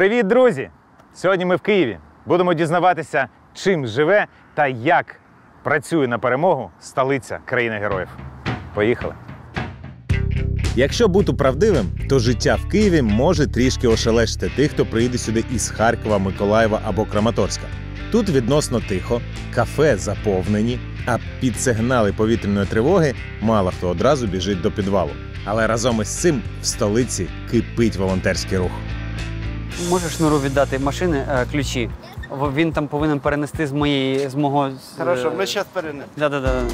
Привіт, друзі! Сьогодні ми в Києві. Будемо дізнаватися, чим живе та як працює на перемогу столиця країни-героїв. Поїхали! Якщо бути правдивим, то життя в Києві може трішки ошелешити тих, хто приїде сюди із Харкова, Миколаєва або Краматорська. Тут відносно тихо, кафе заповнені, а під сигнали повітряної тривоги мало хто одразу біжить до підвалу. Але разом із цим в столиці кипить волонтерський рух. Можеш Шнуру віддати машини, ключі? Він там повинен перенести з мого... Хорошо, ми зараз перенесемо. Да.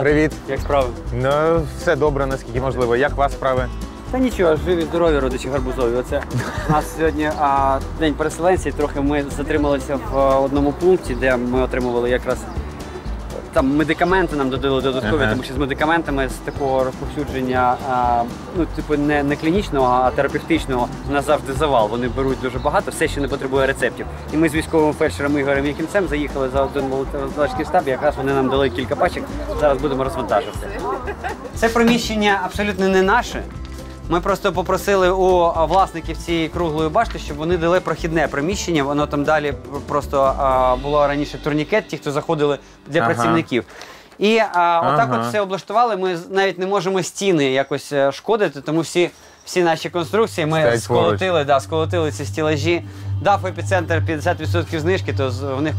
Привіт. Як справи? Ну, все добре, наскільки можливо. Як у вас справи? Та нічого, живі, здорові родичі гарбузові. Оце у нас сьогодні день переселенців. Трохи ми затрималися в одному пункті, де ми отримували якраз... Там медикаменти нам додали додаткові, тому що з медикаментами, з такого розповсюдження, не клінічного, а терапевтичного, у нас завжди завал. Вони беруть дуже багато, все ще не потребує рецептів. І ми з військовим фельдшером Ігорем Якимцем заїхали за один волонтерський штаб, якраз вони нам дали кілька пачок, зараз будемо розвантажувати. Це приміщення абсолютно не наше. Ми просто попросили у власників цієї круглої башти, щоб вони дали прохідне приміщення. Воно там далі просто було раніше турнікет, ті, хто заходили для працівників. І отак все облаштували. Ми навіть не можемо стіни якось шкодити, тому всі наші конструкції ми сколотили ці стелажі. Дав Епіцентр 50% знижки, то в них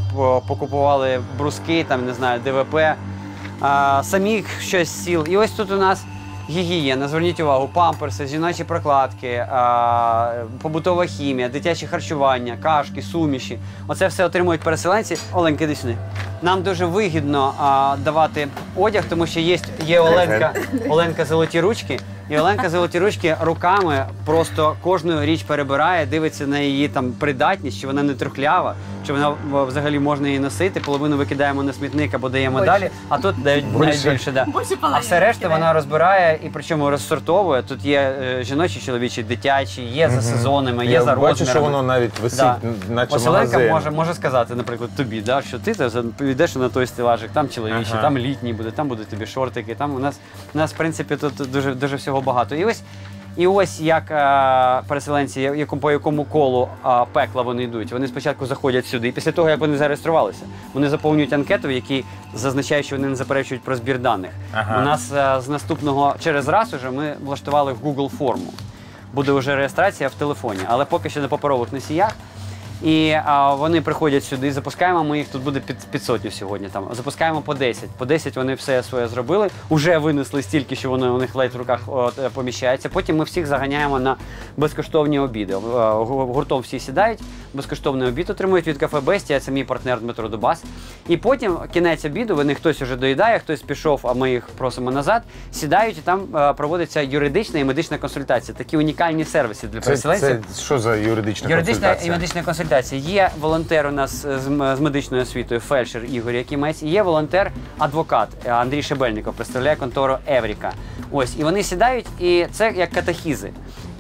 покупували бруски, там, не знаю, ДВП, самі щось сіл. І ось тут у нас гігієна, зверніть увагу, памперси, жіночі прокладки, побутова хімія, дитяче харчування, кашки, суміші. Оце все отримують переселенці. Оленка, іди сюди. Нам дуже вигідно давати одяг, тому що є Оленка золоті ручки. І Оленка золоті ручки руками просто кожну річ перебирає, дивиться на її там придатність, чи вона не трухлява, чи вона взагалі можна її носити. Половину викидаємо на смітник або даємо далі, а тут навіть більше. Да. А все решта вона розбирає і причому розсортовує. Тут є жіночі, чоловічі, дитячі, є за сезонами, є за розмірами. Я бачу, що воно навіть висить, наче магазин. Ось Оленка може сказати, наприклад, тобі, що ти йдеш на той стелажик, там чоловічі, там літній буде, там будуть тобі шортики. У нас, в принципі, тут дуже всього багато. І ось як переселенці, по якому колу пекла вони йдуть. Вони спочатку заходять сюди, і після того, як вони зареєструвалися, вони заповнюють анкету, в якій зазначають, що вони не заперечують про збір даних. У нас з наступного, через раз уже, ми влаштували в Google форму. Буде вже реєстрація в телефоні, але поки що на паперових носіях. І вони приходять сюди, запускаємо ми їх, тут буде під сотню сьогодні, запускаємо по 10. По 10 вони все своє зробили, вже винесли стільки, що воно у них ледь в руках поміщається. Потім ми всіх заганяємо на безкоштовні обіди. Гуртом всі сідають, безкоштовний обід отримують від кафе «Бестія», це мій партнер Дмитро Дубас. І потім кінець обіду, вони хтось вже доїдає, хтось пішов, а ми їх просимо назад, сідають і там проводиться юридична і медична консультація. Такі унікальні сервіси для переселенців. Це що за юридична консультація? Є волонтер у нас з медичною освітою, фельдшер Ігор Якимець, і є волонтер-адвокат Андрій Шебельников, представляє контору «Еврика». Ось, і вони сідають, і це як катехізи.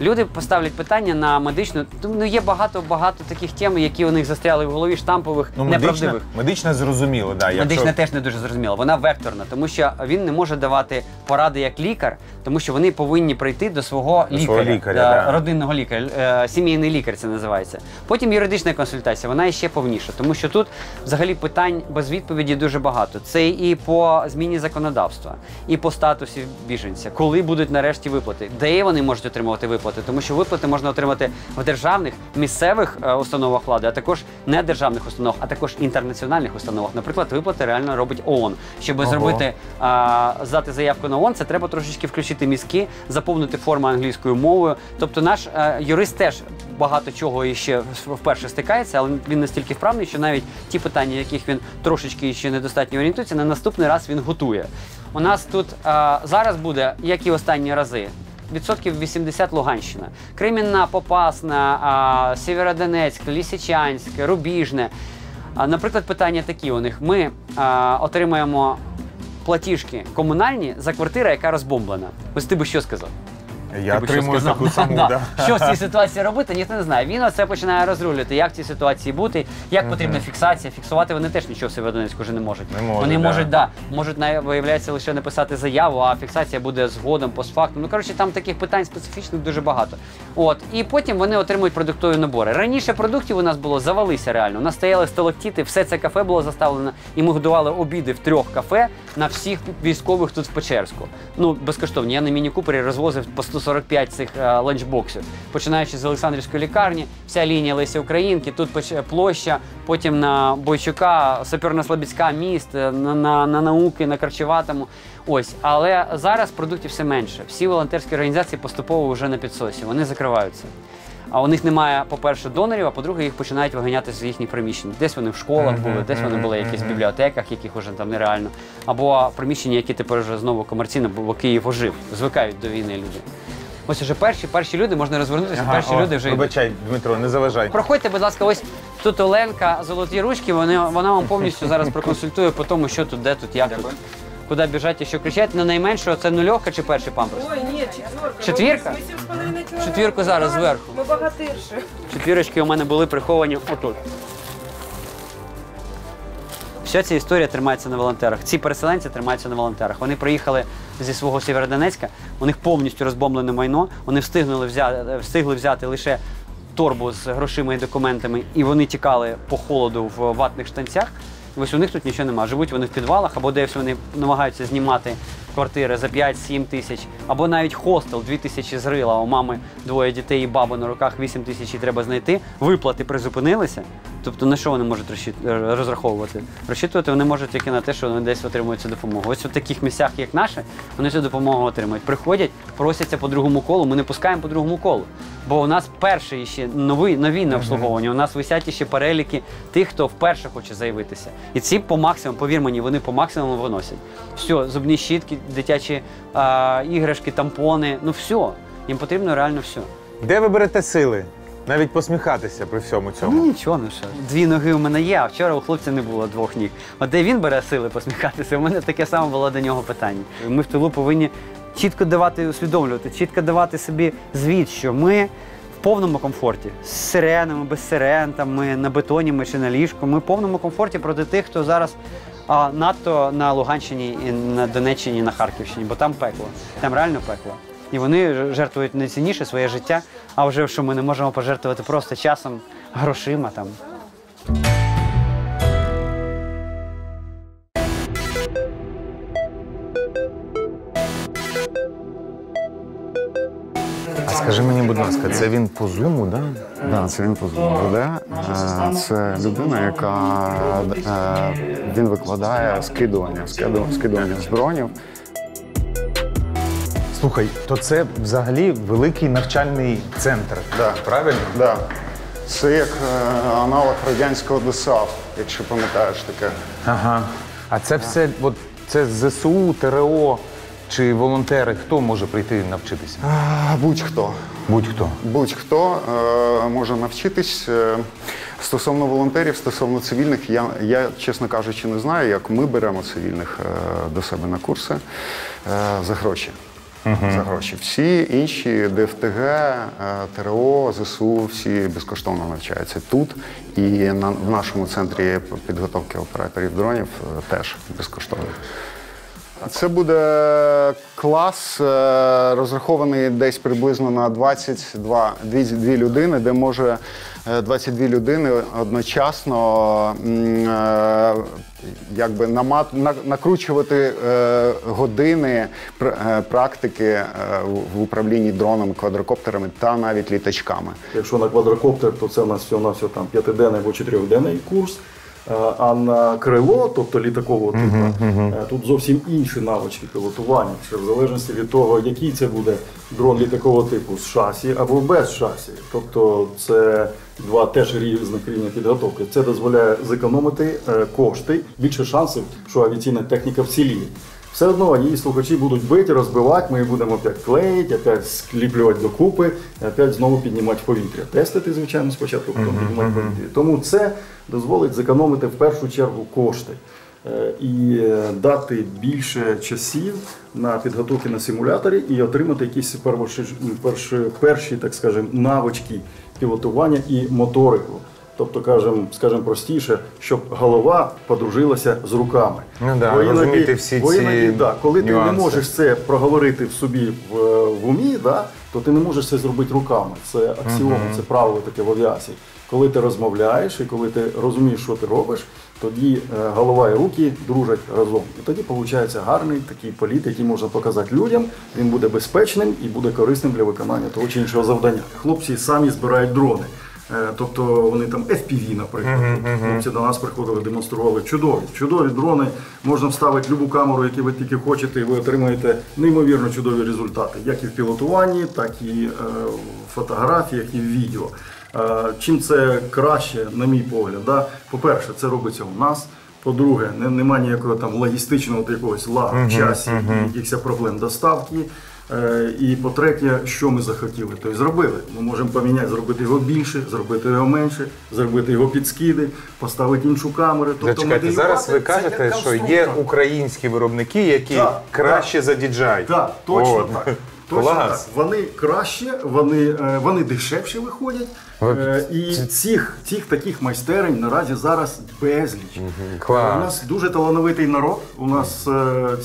Люди поставлять питання на медичну, є багато таких тем, які у них застряли в голові, штампових, неправдивих. Медична зрозуміло, так. Медична теж не дуже зрозуміла, вона векторна, тому що він не може давати поради як лікар, тому що вони повинні прийти до свого лікаря, родинного лікаря, сімейний лікар це називається. Потім юридична консультація, вона ще повніша, тому що тут взагалі питань без відповіді дуже багато. Це і по зміні законодавства, і по статусі біженця, коли будуть нарешті виплати, де вони можуть отримувати виплати. Тому що виплати можна отримати в державних, місцевих установах влади, а також не державних установах, а також інтернаціональних установах. Наприклад, виплати реально робить ООН. Щоб здати заявку на ООН, це треба трошечки включити мізки, заповнити форму англійською мовою. Тобто наш юрист теж багато чого іще вперше стикається, але він настільки вправний, що навіть ті питання, яких він трошечки ще недостатньо орієнтується, на наступний раз він готує. У нас тут зараз буде, як і останні рази, відсотків 80 Луганщина. Кремінна, Попасна, Сєвєродонецьк, Лисичанськ, Рубіжне. Наприклад, питання такі у них. Ми отримаємо платіжки комунальні за квартиру, яка розбомблена. Ось ти би що сказав? Я отримую таку саму, да. Що в цій ситуації робити, ніхто не знає. Він оце починає розрулювати, як в цій ситуації бути, як потрібна фіксація. Фіксувати вони теж нічого в Сєвєродонецьку вже не можуть. Вони можуть, да, можуть, виявляється, лише написати заяву, а фіксація буде згодом, постфактом. Ну, коротше, там таких питань специфічних дуже багато. От. І потім вони отримують продуктові набори. Раніше продуктів у нас було, завалися реально. У нас стояли сталактити, все це кафе було заставлено, і ми годували обіди в 3 кафе на всіх військових тут в Печерську. Ну, безкоштовно. Я на міні-купері розвозив по 145 цих ланчбоксів. Починаючи з Олександрівської лікарні, вся лінія Лесі Українки, тут площа, потім на Бойчука, Саперно-Слобідська, міст, на Науки, на Карчеватому. Ось. Але зараз продуктів все менше. Всі волонтерські організації поступово вже на підсосі. Вони закриваються. А у них немає, по-перше, донорів, а по-друге, їх починають виганяти з їхніх приміщень. Десь вони в школах були, десь вони були в якихось бібліотеках, яких вже там нереально. Або приміщення, які тепер вже знову комерційно, бо Київ ожив, звикають до війни люди. Ось уже перші люди, можна розвернутися, перші люди вже йдуть. Вибачай, Дмитро, не заважай. Проходьте, будь ласка, ось тут Оленка, золоті ручки, вона вам повністю зараз проконсультує по тому, що тут, де тут, як тут. Куди біжать і що кричать, але найменше це нульовка чи перший памперс? Ой, ні, четвірка. Четвірка? Четвірку зараз зверху. Ми багатирші. Четвірочки у мене були приховані отут. Вся ця історія тримається на волонтерах. Ці переселенці тримаються на волонтерах. Вони приїхали зі свого Сєвєродонецька, у них повністю розбомблене майно, вони встигли взяти лише торбу з грошима і документами, і вони тікали по холоду в ватних штанцях. Ось у них тут нічого немає. Живуть вони в підвалах, або десь вони намагаються знімати квартири за 5-7 тисяч, або навіть хостел 2 тисячі з рила, у мами 2 дітей і баби на руках 8 тисяч і треба знайти. Виплати призупинилися. Тобто на що вони можуть розраховувати? Розраховувати вони можуть тільки на те, що вони десь отримують цю допомогу. Ось у таких місцях, як наше, вони цю допомогу отримують. Приходять, просяться по другому колу, ми не пускаємо по другому колу. Бо у нас перші ще нові на обслуговування, у нас висять ще переліки тих, хто вперше хоче заявитися. І ці по максимуму, повір мені, вони по максимуму виносять. Все, зубні щітки, дитячі іграшки, тампони, ну все. Їм потрібно реально все. Де ви берете сили? Навіть посміхатися при всьому цьому. Ну нічого, ну що. 2 ноги у мене є, а вчора у хлопця не було 2 ніг. От де він бере сили посміхатися, у мене таке саме було до нього питання. Ми в тилу повинні чітко давати, усвідомлювати, чітко давати собі звіт, що ми в повному комфорті. З сиренами, без сирен, там, ми на бетоні ми чи на ліжку. Ми в повному комфорті проти тих, хто зараз надто на Луганщині, і на Донеччині, і на Харківщині, бо там пекло. Там реально пекло. І вони жертвують найцінніше своє життя, а вже що ми не можемо пожертвувати просто часом, грошима там. А скажи мені, будь ласка, це він по Зуму, так? Так, це він по Зуму веде. Це людина, яка він викладає скидування з дронів. Слухай, то це взагалі великий навчальний центр, правильно? Так. Це як аналог радянського ДСАФ, якщо пам'ятаєш таке. Ага. А це все, це ЗСУ, ТРО чи волонтери, хто може прийти і навчитися? Будь-хто. Будь-хто? Будь-хто може навчитись. Стосовно волонтерів, стосовно цивільних, я, чесно кажучи, не знаю, як ми беремо цивільних до себе на курси за гроші. Всі інші ДФТГ, ТРО, ЗСУ, всі безкоштовно навчаються тут і в нашому центрі підготовки операторів дронів теж безкоштовно. Це буде клас, розрахований десь приблизно на 22 людини, де може 22 людини одночасно якби накручувати години практики в управлінні дроном, квадрокоптерами та навіть літачками. Якщо на квадрокоптер, то це у нас всього-навсього 5-денний або 4-денний курс. А на крило, тобто літакового типу, тут зовсім інші навички пілотування. Це в залежності від того, який це буде дрон літакового типу, з шасі або без шасі. Тобто це два теж різних рівня підготовки. Це дозволяє зекономити кошти, більше шансів, що авіаційна техніка вціліє. Все одно її слухачі будуть бити, розбивати, ми її будемо опять клеїти, опять скліплювати докупи, опять знову піднімати в повітря. Тестити, звичайно, спочатку, потім піднімати в повітря. Тому це дозволить зекономити в першу чергу кошти. і дати більше часів на підготовки на симуляторі і отримати якісь перші, так скажемо, навички пілотування і моторику. Тобто, скажімо простіше, щоб голова подружилася з руками. Ну да, розуміти всі ці нюанси. Коли ти не можеш це проговорити в собі в умі, то ти не можеш це зробити руками. Це аксіома, це правило таке в авіації. Коли ти розмовляєш і коли ти розумієш, що ти робиш, тоді голова і руки дружать разом. І тоді виходить гарний такий політ, який можна показати людям. Він буде безпечним і буде корисним для виконання того чи іншого завдання. Хлопці самі збирають дрони. Тобто вони там FPV, наприклад. Хлопці до нас приходили, демонстрували чудові дрони. Можна вставити будь-яку камеру, яку ви тільки хочете, і ви отримаєте неймовірно чудові результати. Як і в пілотуванні, так і в фотографіях, і в відео. Чим це краще, на мій погляд? По-перше, це робиться у нас. По-друге, немає ніякого там логістичного якогось лагу в часі, якихось проблем доставки. І по-третє, що ми захотіли, то й зробили. Ми можемо поміняти, зробити його більше, зробити його менше, зробити його під скиди, поставити іншу камеру. Зачекайте, зараз ви кажете, що є українські виробники, які краще за DJI. Так, точно так. Вони краще, вони дешевше виходять, і цих таких майстерень наразі зараз безліч. У нас дуже талановитий народ, у нас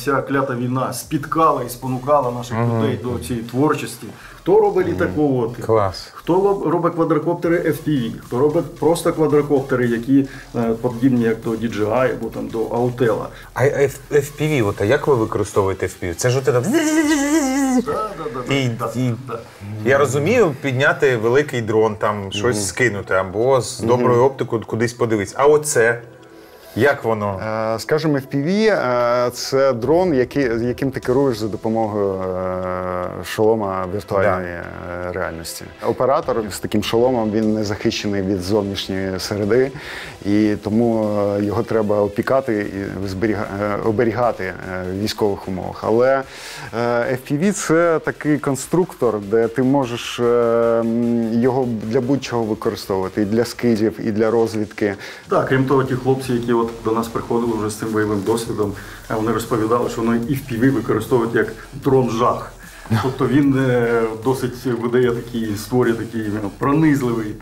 ця клята війна спіткала і спонукала наших людей до цієї творчості. Хто робить літаководи, хто робить квадрокоптери FPV, хто робить просто квадрокоптери, які подібні як до DJI або до Autela. А FPV, як ви використовуєте FPV? Це ж отак... Я розумію, підняти великий дрон, там щось скинути, або з доброю оптикою кудись подивитися. А оце? Як воно? Скажімо, FPV – це дрон, яким ти керуєш за допомогою шолома віртуальної реальності. Оператор з таким шоломом, він не захищений від зовнішньої середи, і тому його треба опікати і оберігати в військових умовах. Але FPV – це такий конструктор, де ти можеш його для будь-чого використовувати, і для скидів, і для розвідки. Так, крім того, ті хлопці, які до нас приходили вже з цим бойовим досвідом, вони розповідали, що вони і FPV використовують як дрон-жах. Тобто він досить видає такі, створює такі пронизливі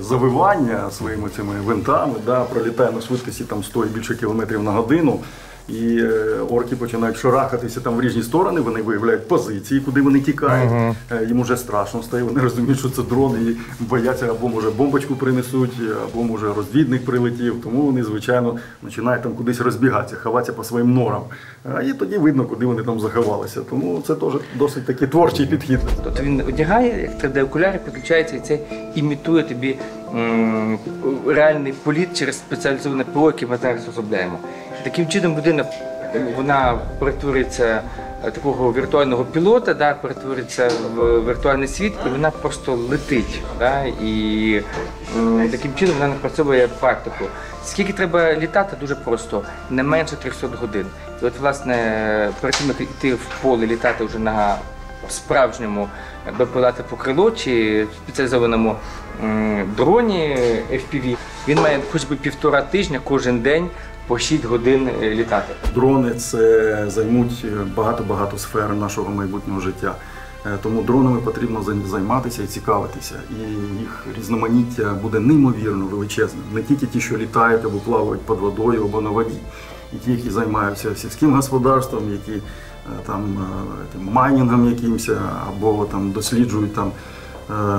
завивання своїми цими винтами, пролітає на швидкості 100 і більше кілометрів на годину. І орки починають шарахатися в різні сторони, вони виявляють позиції, куди вони тікають. Їм вже страшно стає, вони розуміють, що це дрони і бояться, або може бомбочку принесуть, або може розвідник прилетів. Тому вони, звичайно, починають кудись розбігатися, ховатися по своїм норам. І тоді видно, куди вони там заховалися. Тому це теж досить такий творчий підхід. Тобто він одягає, як 3D-окуляри, підключається і це імітує тобі реальний політ через спеціалізоване ПО, яке ми зараз розробляємо. Таким чином людина, вона перетворюється такого віртуального пілота, перетворюється в віртуальний світ, і вона просто летить. І таким чином вона напрацьовує практику. Скільки треба літати? Дуже просто. Не менше 300 годин. І от, власне, перед тим, як йти в поле, літати вже на справжньому БПЛА типу крило чи спеціалізованому дроні FPV, він має хоч би 1,5 тижня кожен день по 6 годин літати. Дрони – це займуть багато-багато сфер нашого майбутнього життя. Тому дронами потрібно займатися і цікавитися. І їх різноманіття буде неймовірно величезним. Не тільки ті, що літають або плавають під водою або на воді. І ті, які займаються сільським господарством, які майнінгом якимось, або досліджують,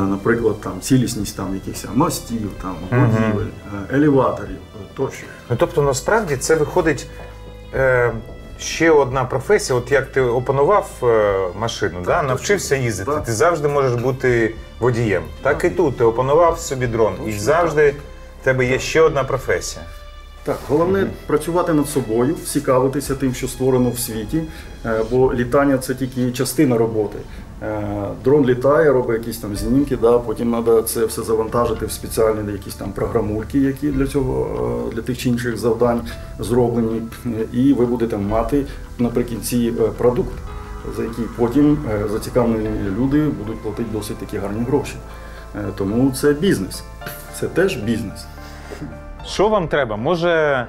наприклад, цілісність якихось мостів, будівель, елеваторів тощо. Тобто, насправді, це виходить ще одна професія. От як ти опанував машину, навчився їздити, ти завжди можеш бути водієм. Так і тут ти опанував собі дрон, і завжди в тебе є ще одна професія. Так, головне працювати над собою, цікавитися тим, що створено в світі, бо літання – це тільки частина роботи. Дрон літає, робить якісь знімки, потім треба це все завантажити в спеціальні якісь програмульки, які для тих чи інших завдань зроблені, і ви будете мати наприкінці продукт, за який потім зацікавлені люди будуть платити досить такі гарні гроші. Тому це бізнес, це теж бізнес. Що вам треба? Може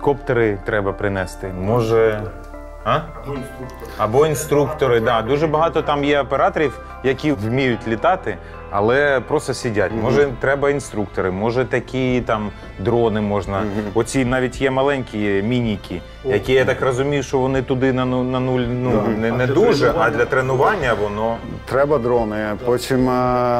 коптери треба принести, може… А? Або інструктори, да. Дуже багато там є операторів, які вміють літати, але просто сидять. Може, треба інструктори, може такі там дрони можна. Оці навіть є маленькі мініки, які, я так розумію, що вони туди на нуль не дуже, а для тренування воно… Треба дрони. Потім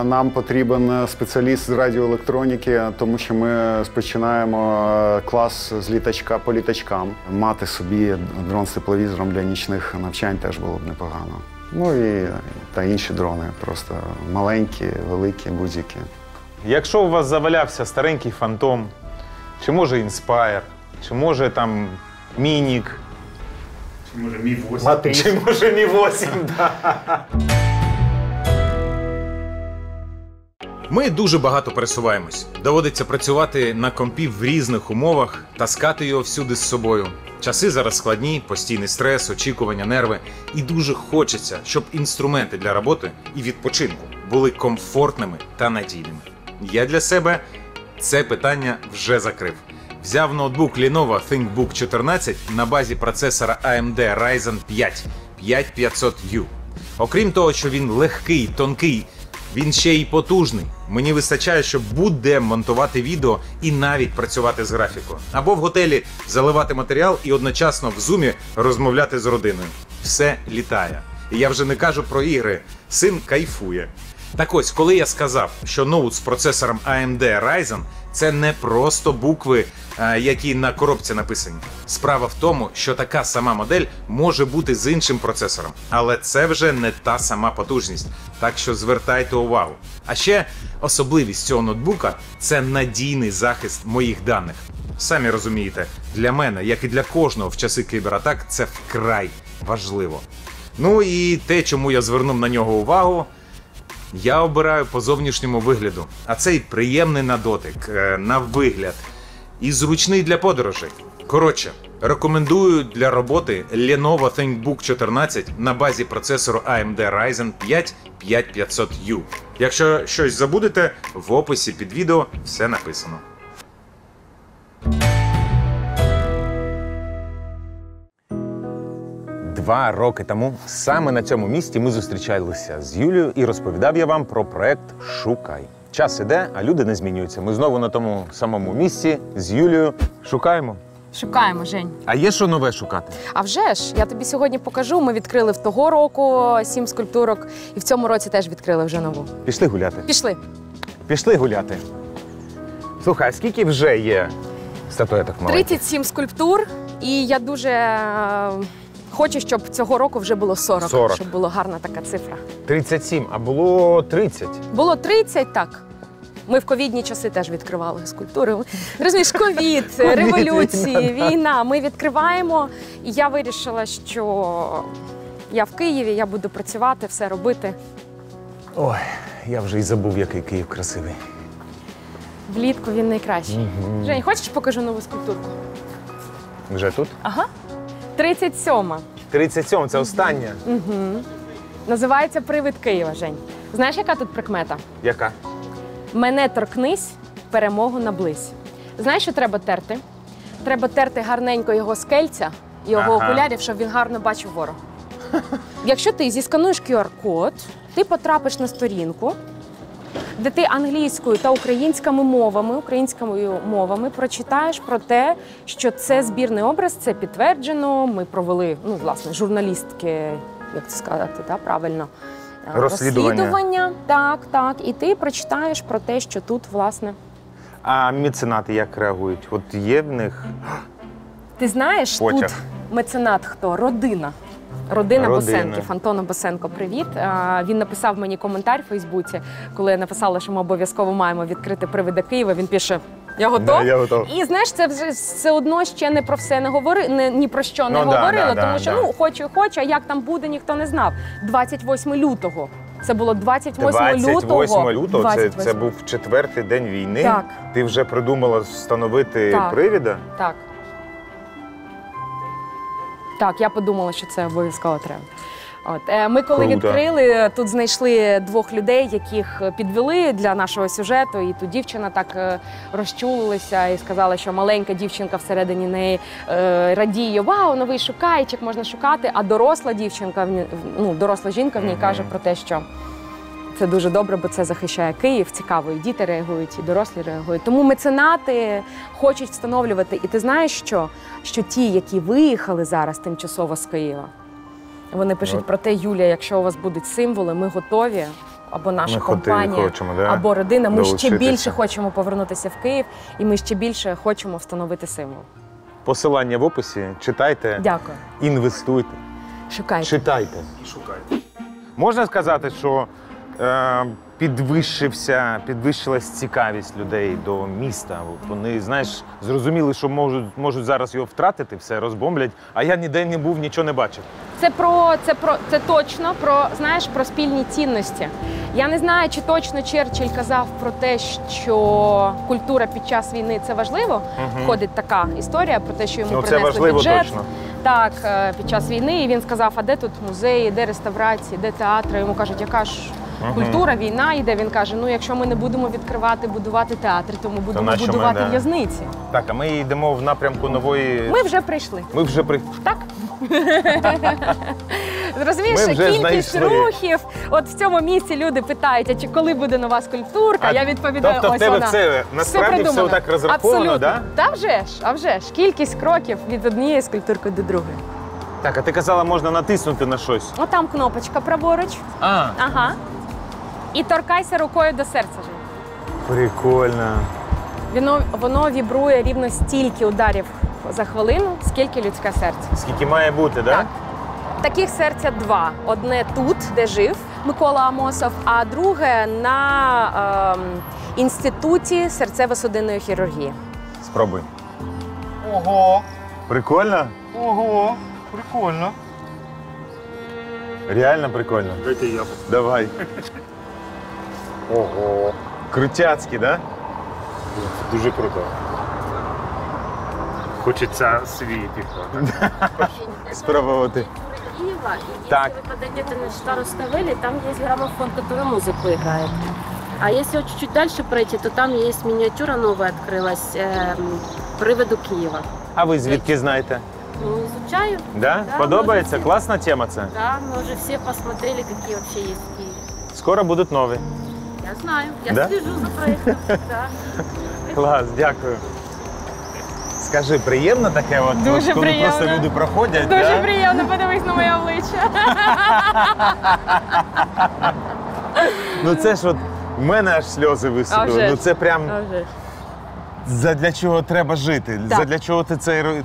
нам потрібен спеціаліст з радіоелектроніки, тому що ми починаємо клас з літачка по літачкам. Мати собі дрон з тепловізором для нічних навчань теж було б непогано. Ну і та інші дрони, просто маленькі, великі, будь-які. Якщо у вас завалявся старенький фантом, чи може інспайр, чи може там мінік, чи може Мі-8, так. Ми дуже багато пересуваємось. Доводиться працювати на компі в різних умовах, таскати його всюди з собою. Часи зараз складні, постійний стрес, очікування, нерви. І дуже хочеться, щоб інструменти для роботи і відпочинку були комфортними та надійними. Я для себе це питання вже закрив. Взяв ноутбук Lenovo ThinkBook 14 на базі процесора AMD Ryzen 5 5500U. Окрім того, що він легкий, тонкий, він ще й потужний. Мені вистачає, щоб будь-де монтувати відео і навіть працювати з графікою. Або в готелі заливати матеріал і одночасно в зумі розмовляти з родиною. Все літає. І я вже не кажу про ігри. Син кайфує. Так ось, коли я сказав, що ноут з процесором AMD Ryzen – це не просто букви, які на коробці написані. Справа в тому, що така сама модель може бути з іншим процесором. Але це вже не та сама потужність. Так що звертайте увагу. А ще особливість цього ноутбука – це надійний захист моїх даних. Самі розумієте, для мене, як і для кожного в часи кібератак, це вкрай важливо. Ну і те, чому я звернув на нього увагу, я обираю по зовнішньому вигляду, а цей приємний на дотик, на вигляд і зручний для подорожей. Коротше, рекомендую для роботи Lenovo ThinkBook 14 на базі процесору AMD Ryzen 5 5500U. Якщо щось забудете, в описі під відео все написано. Два роки тому саме на цьому місці ми зустрічалися з Юлією і розповідав я вам про проект «Шукай». Час іде, а люди не змінюються. Ми знову на тому самому місці з Юлією шукаємо. Шукаємо, Жень. А є що нове шукати? А вже ж! Я тобі сьогодні покажу. Ми відкрили в того року 7 скульптурок і в цьому році теж відкрили вже нову. Пішли гуляти. Пішли. Пішли гуляти. Слухай, а скільки вже є статуеток маленьких? 37 скульптур і я дуже... Хочу, щоб цього року вже було 40, щоб була гарна така цифра. 37, а було 30? Було 30, так. Ми в ковідні часи теж відкривали скульптури. Розумієш, ковід, революції, війна. Ми відкриваємо, і я вирішила, що я в Києві, я буду працювати, все робити. Ой, я вже і забув, який Київ красивий. Влітку він найкращий. Жень, хочеш покажу нову скульптурку? Вже тут? Ага. 37-ма. 37-ма, це остання? Угу. Називається «Привид Києва», Жень. Знаєш, яка тут прикмета? Яка? Мене торкнись, перемогу наблизь. Знаєш, що треба терти? Треба терти гарненько його скельця, його окулярів, щоб він гарно бачив ворога. Якщо ти зіскануєш QR-код, ти потрапиш на сторінку, де ти англійською та українською мовами прочитаєш про те, що це збірний образ, це підтверджено. Ми провели, ну, власне, журналістки, як це сказати, так, правильно, розслідування. Так, так. І ти прочитаєш про те, що тут, власне. А меценати як реагують? От є в них потяг? Ти знаєш, тут меценат хто? Родина. Родина Босенків. Антона Босенко, привіт. Він написав мені коментар у Фейсбуці, коли я написала, що ми обов'язково маємо відкрити «Привида Києва». Він пише: «Я готов». Я готов. І, знаєш, це вже все одно ще не про все не говорили, ні про що не говорили, тому що, ну, хочу, а як там буде, ніхто не знав. 28 лютого. Це було 28 лютого. Це був четвертий день війни. Так. Ти вже придумала встановити привида? Так. Так, я подумала, що це обов'язково треба. Ми коли відкрили, тут знайшли двох людей, яких підвели для нашого сюжету, і ту дівчина так розчулилася і сказала, що маленька дівчинка всередині неї радіє, вау, новий шукайчик, можна шукати, а доросла дівчинка, ну, доросла жінка в ній каже про те, що це дуже добре, бо це захищає Київ, цікаво, і діти реагують, і дорослі реагують. Тому меценати хочуть встановлювати. І ти знаєш що? Що ті, які виїхали зараз тимчасово з Києва, вони пишуть про те, Юлія, якщо у вас будуть символи, ми готові, або наша компанія, або родина, ми ще більше хочемо повернутися в Київ, і ми ще більше хочемо встановити символ. Посилання в описі, читайте, інвестуйте, читайте. Можна сказати, що підвищилась цікавість людей до міста. Вони, знаєш, зрозуміли, що можуть зараз його втратити, все розбомблять, а я ніде не був, нічого не бачив. Це точно про спільні цінності. Я не знаю, чи точно Черчилль казав про те, що культура під час війни – це важливо. Ходить така історія про те, що йому принесли бюджет. Так, під час війни. І він сказав, а де тут музеї, де реставрації, де театри. Йому кажуть, яка ж культура, війна йде. Він каже, ну якщо ми не будемо відкривати, будувати театри, то ми будемо будувати в'язниці. Так, а ми йдемо в напрямку нової… Ми вже прийшли. Ми вже прийшли. Так? Розумієш, кількість рухів. От в цьому місці люди питають, а чи коли буде нова скульптурка, я відповідаю, ось вона. Тобто в тебе насправді все отак розраховано, так? Абсолютно. А вже ж, кількість кроків від однієї скульптурки до другої. Так, а ти казала, можна натиснути на щось. Ось там кнопочка праворуч. Ага. І торкайся рукою до серця. Прикольно. Воно вібрує рівно стільки ударів за хвилину, скільки людське серце. Скільки має бути, так? Таких серця два. Одне тут, де жив Микола Амосов, а друге на Інституті серцево-судинної хірургії. Спробуй. Ого! Прикольно? Ого! Прикольно. Реально прикольно? Дайте я. Давай. Ого! Крутяцький, так? Це дуже круто. Хочеться свій піхоти. Спробувати. Так. Если вы подойдете на староста Вели, там есть граммофон, который музыку играет. А если чуть-чуть дальше пройти, то там есть миниатюра новая открылась приводу Киева. А вы звідки знаете? Ну, изучаю. Да? Подобается? Классная тема це? Да, мы уже все посмотрели, какие вообще есть в Киеве. Скоро будут новые. Я знаю. Я слежу за проектом. Класс, дякую. Скажи, приємно таке, коли просто люди проходять? Дуже приємно, подивись на моє обличчя. Ну це ж в мене аж сльози висунули. Це прям задля чого треба жити, задля чого ти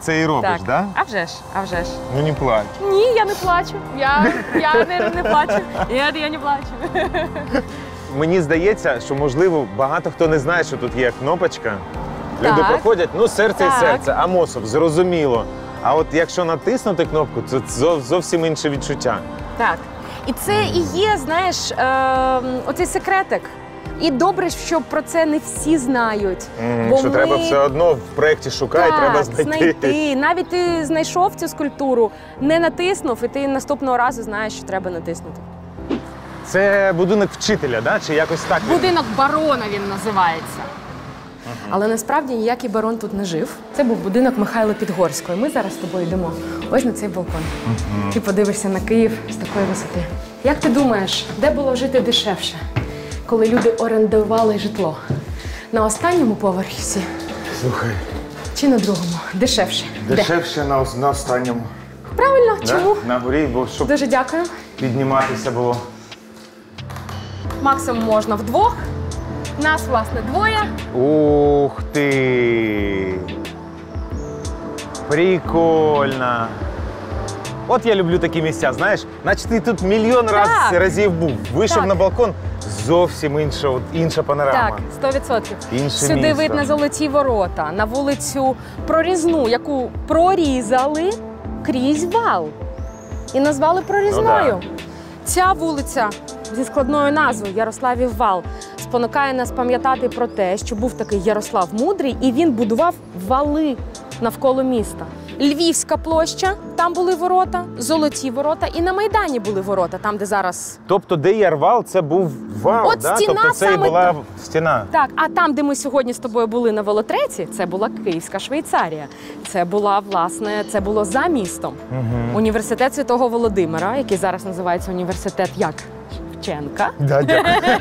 це і робиш, так? А вже ж, а вже ж. Ну не плач. Ні, я не плачу. Я не плачу. Я не плачу. Мені здається, що можливо багато хто не знає, що тут є кнопочка. Люди проходять, ну серце і серце, Амосов, зрозуміло. А от якщо натиснути кнопку, це зовсім інше відчуття. Так. І це і є, знаєш, оцей секретик. І добре, що про це не всі знають. Що треба все одно в проєкті «Шукай», треба знайти. Навіть ти знайшов цю скульптуру, не натиснув, і ти наступного разу знаєш, що треба натиснути. Це будинок вчителя, так? Чи якось так? Будинок барона він називається. Але насправді ніякий барон тут не жив. Це був будинок Михайла Підгорського. Ми зараз з тобою йдемо ось на цей балкон. Ти подивишся на Київ з такої висоти. Як ти думаєш, де було жити дешевше, коли люди орендували житло? На останньому поверсі? Слухай. Чи на другому? Дешевше. Дешевше на останньому. Правильно. Чому? На горі, бо щоб підніматися було. Максимум можна вдвох. Нас, власне, двоє. Ух ти! Прикольно! От я люблю такі місця, знаєш? Наче ти тут мільйон разів був. Вийшов на балкон, зовсім інша панорама. Так, 100%. Сюди видно золоті ворота, на вулицю Прорізну, яку прорізали крізь вал. І назвали Прорізною. Ця вулиця зі складною назвою Ярославів вал спонукає нас пам'ятати про те, що був такий Ярослав Мудрий, і він будував вали навколо міста. Львівська площа, там були ворота, золоті ворота, і на Майдані були ворота, там, де зараз… Тобто, де Ярвал, це був вал, от да? Стіна, тобто, це саме... і була стіна. Так, а там, де ми сьогодні з тобою були на Велотреці, це була Київська Швейцарія. Це була, власне, це було за містом. Угу. Університет святого Володимира, який зараз називається університет як? Да, дякую.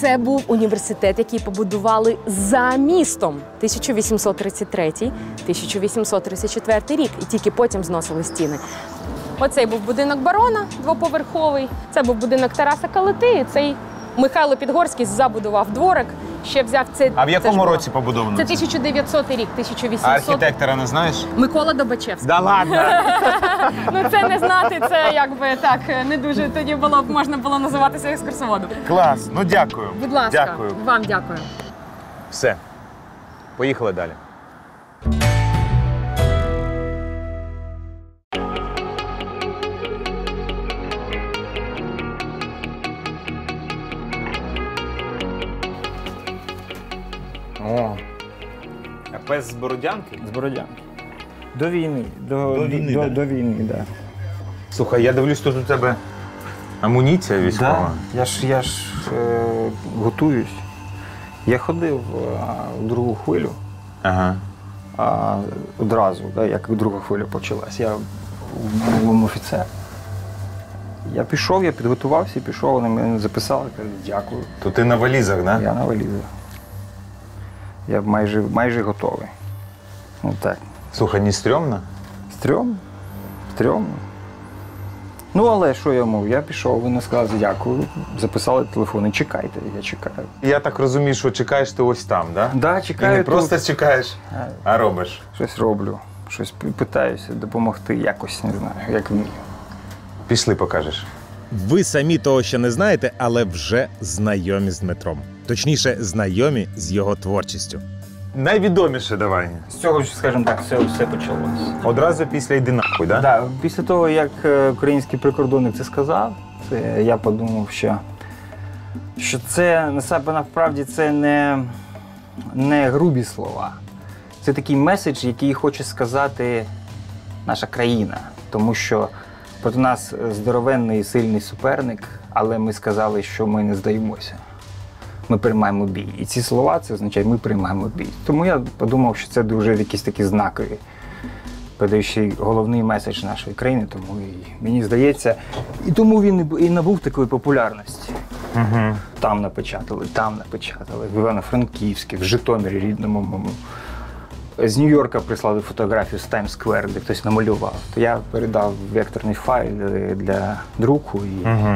Це був університет, який побудували за містом 1833-1834 рік, і тільки потім зносили стіни. Оцей був будинок барона, двоповерховий, це був будинок Тараса Калити, і цей Михайло Підгорський забудував дворик, ще взяв це. А в якому році побудовано? Це 1900 рік, 1800. А архітектора не знаєш? Микола Добачевський. Да ладно! Ну це не знати, це якби так, не дуже тоді було, можна було називатися екскурсоводом. Клас, ну дякую. Будь ласка, дякую. Вам дякую. Все, поїхали далі. Пес з Бородянки? З Бородянки. До війни. До війни, так. Слухай, я дивлюсь, тут у тебе амуніція військова. Да? Я ж готуюсь. Я ходив в другу хвилю. Ага. Одразу, да, як друга хвиля почалась. Я був офіцер. Я пішов, я підготувався, пішов, вони мене записали, кажуть, дякую. То ти на валізах, так? Я на валізах. Я майже готовий. Отак. Слухай, не стрьомно? Стрьомно. Стрьомно. Ну, але що я мов? Я пішов, вони сказали дякую, записали телефони, чекайте, я чекаю. Я так розумію, що чекаєш ти ось там, так? Да? Да, чекаю. І не просто чекаєш, а робиш. Щось роблю, щось питаюся допомогти, якось, не знаю, як вмію. Пішли, покажеш. Ви самі того ще не знаєте, але вже знайомі з Дмитром. Точніше, знайомі з його творчістю. Найвідоміше давай. З цього, скажімо так, все почалось. Одразу після «Іди нахуй», так? Так. Після того, як український прикордонник це сказав, це я подумав, що це, насправді, це не грубі слова. Це такий меседж, який хоче сказати наша країна. Тому що проти нас здоровенний і сильний суперник, але ми сказали, що ми не здаємося. Ми приймаємо бій. І ці слова, це означає, ми приймаємо бій. Тому я подумав, що це дуже якісь такі знакові, передаючи головний меседж нашої країни, тому і, мені здається, і тому він і набув такої популярності. Угу. Там напечатали, в Івано-Франківську, в Житомирі рідному моєму. З Нью-Йорка прислали фотографію з Таймс-сквер, де хтось намалював. То я передав векторний файл для друку і, угу.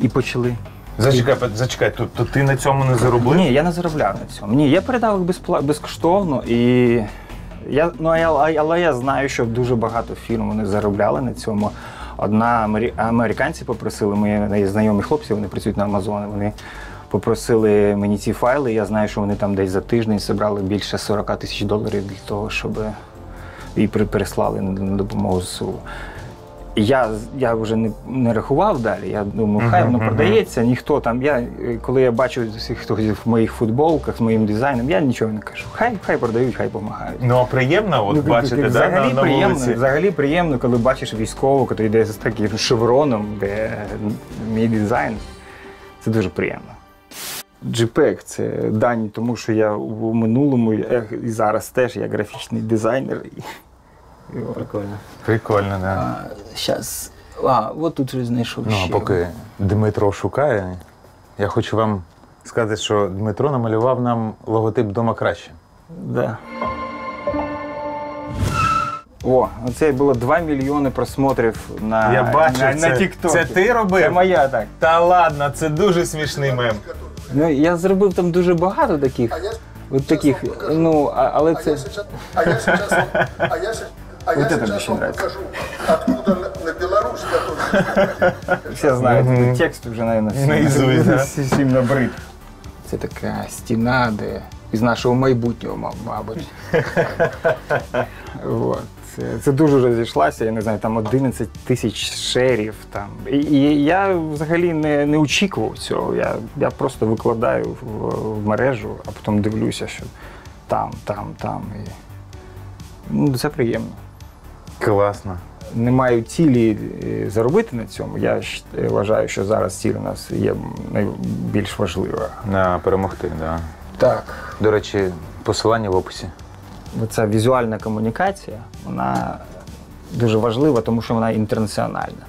І почали. Зачекай, то ти на цьому не заробив? Ні, я не заробляв на цьому. Ні, я передав їх безкоштовно, і але я знаю, що дуже багато фірм вони заробляли на цьому. Одна американці попросили, мої знайомі хлопці, вони працюють на Амазоні, вони попросили мені ці файли, я знаю, що вони там десь за тиждень зібрали більше 40 тисяч доларів для того, щоб і переслали на допомогу ЗСУ. Я вже не рахував далі, я думав, хай воно продається, ніхто там, коли я бачу всіх, хто в моїх футболках, з моїм дизайном, я нічого не кажу, хай продають, хай допомагають. Ну а приємно, от бачите, да, на вулиці? Взагалі приємно, коли бачиш військового, який йде з таким шевроном, де мій дизайн, це дуже приємно. JPEG — це дані, тому що я в минулому, і зараз теж, я графічний дизайнер. Прикольно. Прикольно, да. Вот тут же знайшов ще. Ну, а поки Дмитро шукає, я хочу вам сказати, що Дмитро намалював нам логотип «Дома краще». Да. О, це було 2 мільйони просмотрів на TikTok. Це ти робив? Це моя, так. Та ладно, це дуже смішний мем. Ну, я зробив там дуже багато таких. От таких, ну, але це... Вот это мне еще нравится. Откуда на Беларусь готовится? Все знают, этот текст уже, наверное, наизусть, да? Сильно брит. Це така стіна, де із нашого майбутнього, мабуть. Вот. Це дуже розійшлося, я не знаю, там 11 тисяч шерів. Там. І я взагалі не очікував цього. Я просто викладаю в мережу, а потім дивлюся, що там. Ну, це приємно. Класно. Не маю цілі заробити на цьому. Я вважаю, що зараз ціль у нас є найбільш важлива. Перемогти, так. Да. Так. До речі, посилання в описі. Ця візуальна комунікація, вона дуже важлива, тому що вона інтернаціональна.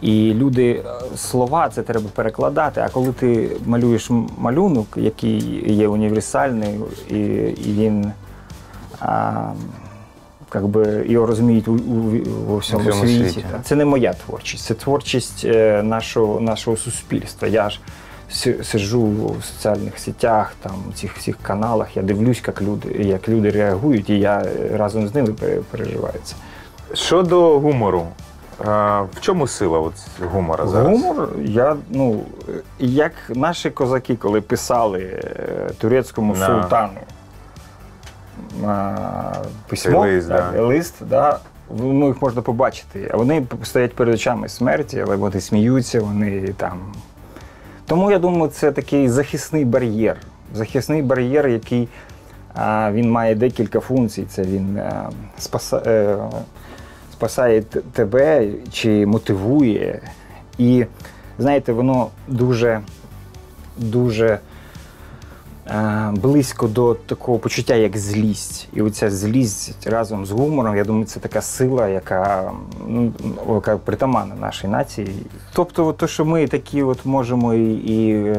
І люди, слова, це треба перекладати, а коли ти малюєш малюнок, який є універсальний, і він, його розуміють у всьому світі. Це не моя творчість, це творчість нашого суспільства. Я ж сиджу в соціальних сетях, там, у цих всіх каналах, я дивлюсь, як люди реагують, і я разом з ними переживаю це. Щодо гумору. В чому сила гумора зараз? Гумор, як наші козаки, коли писали турецькому султану письмо, лист, їх можна побачити. Вони стоять перед очами смерті, але вони сміються, вони там. Тому, я думаю, це такий захисний бар'єр. Захисний бар'єр, який він має декілька функцій. Це він спасає тебе чи мотивує. І, знаєте, воно дуже близько до такого почуття, як злість. І оця злість разом з гумором, я думаю, це така сила, яка притаманна нашій нації. Тобто, те, що ми такі от можемо і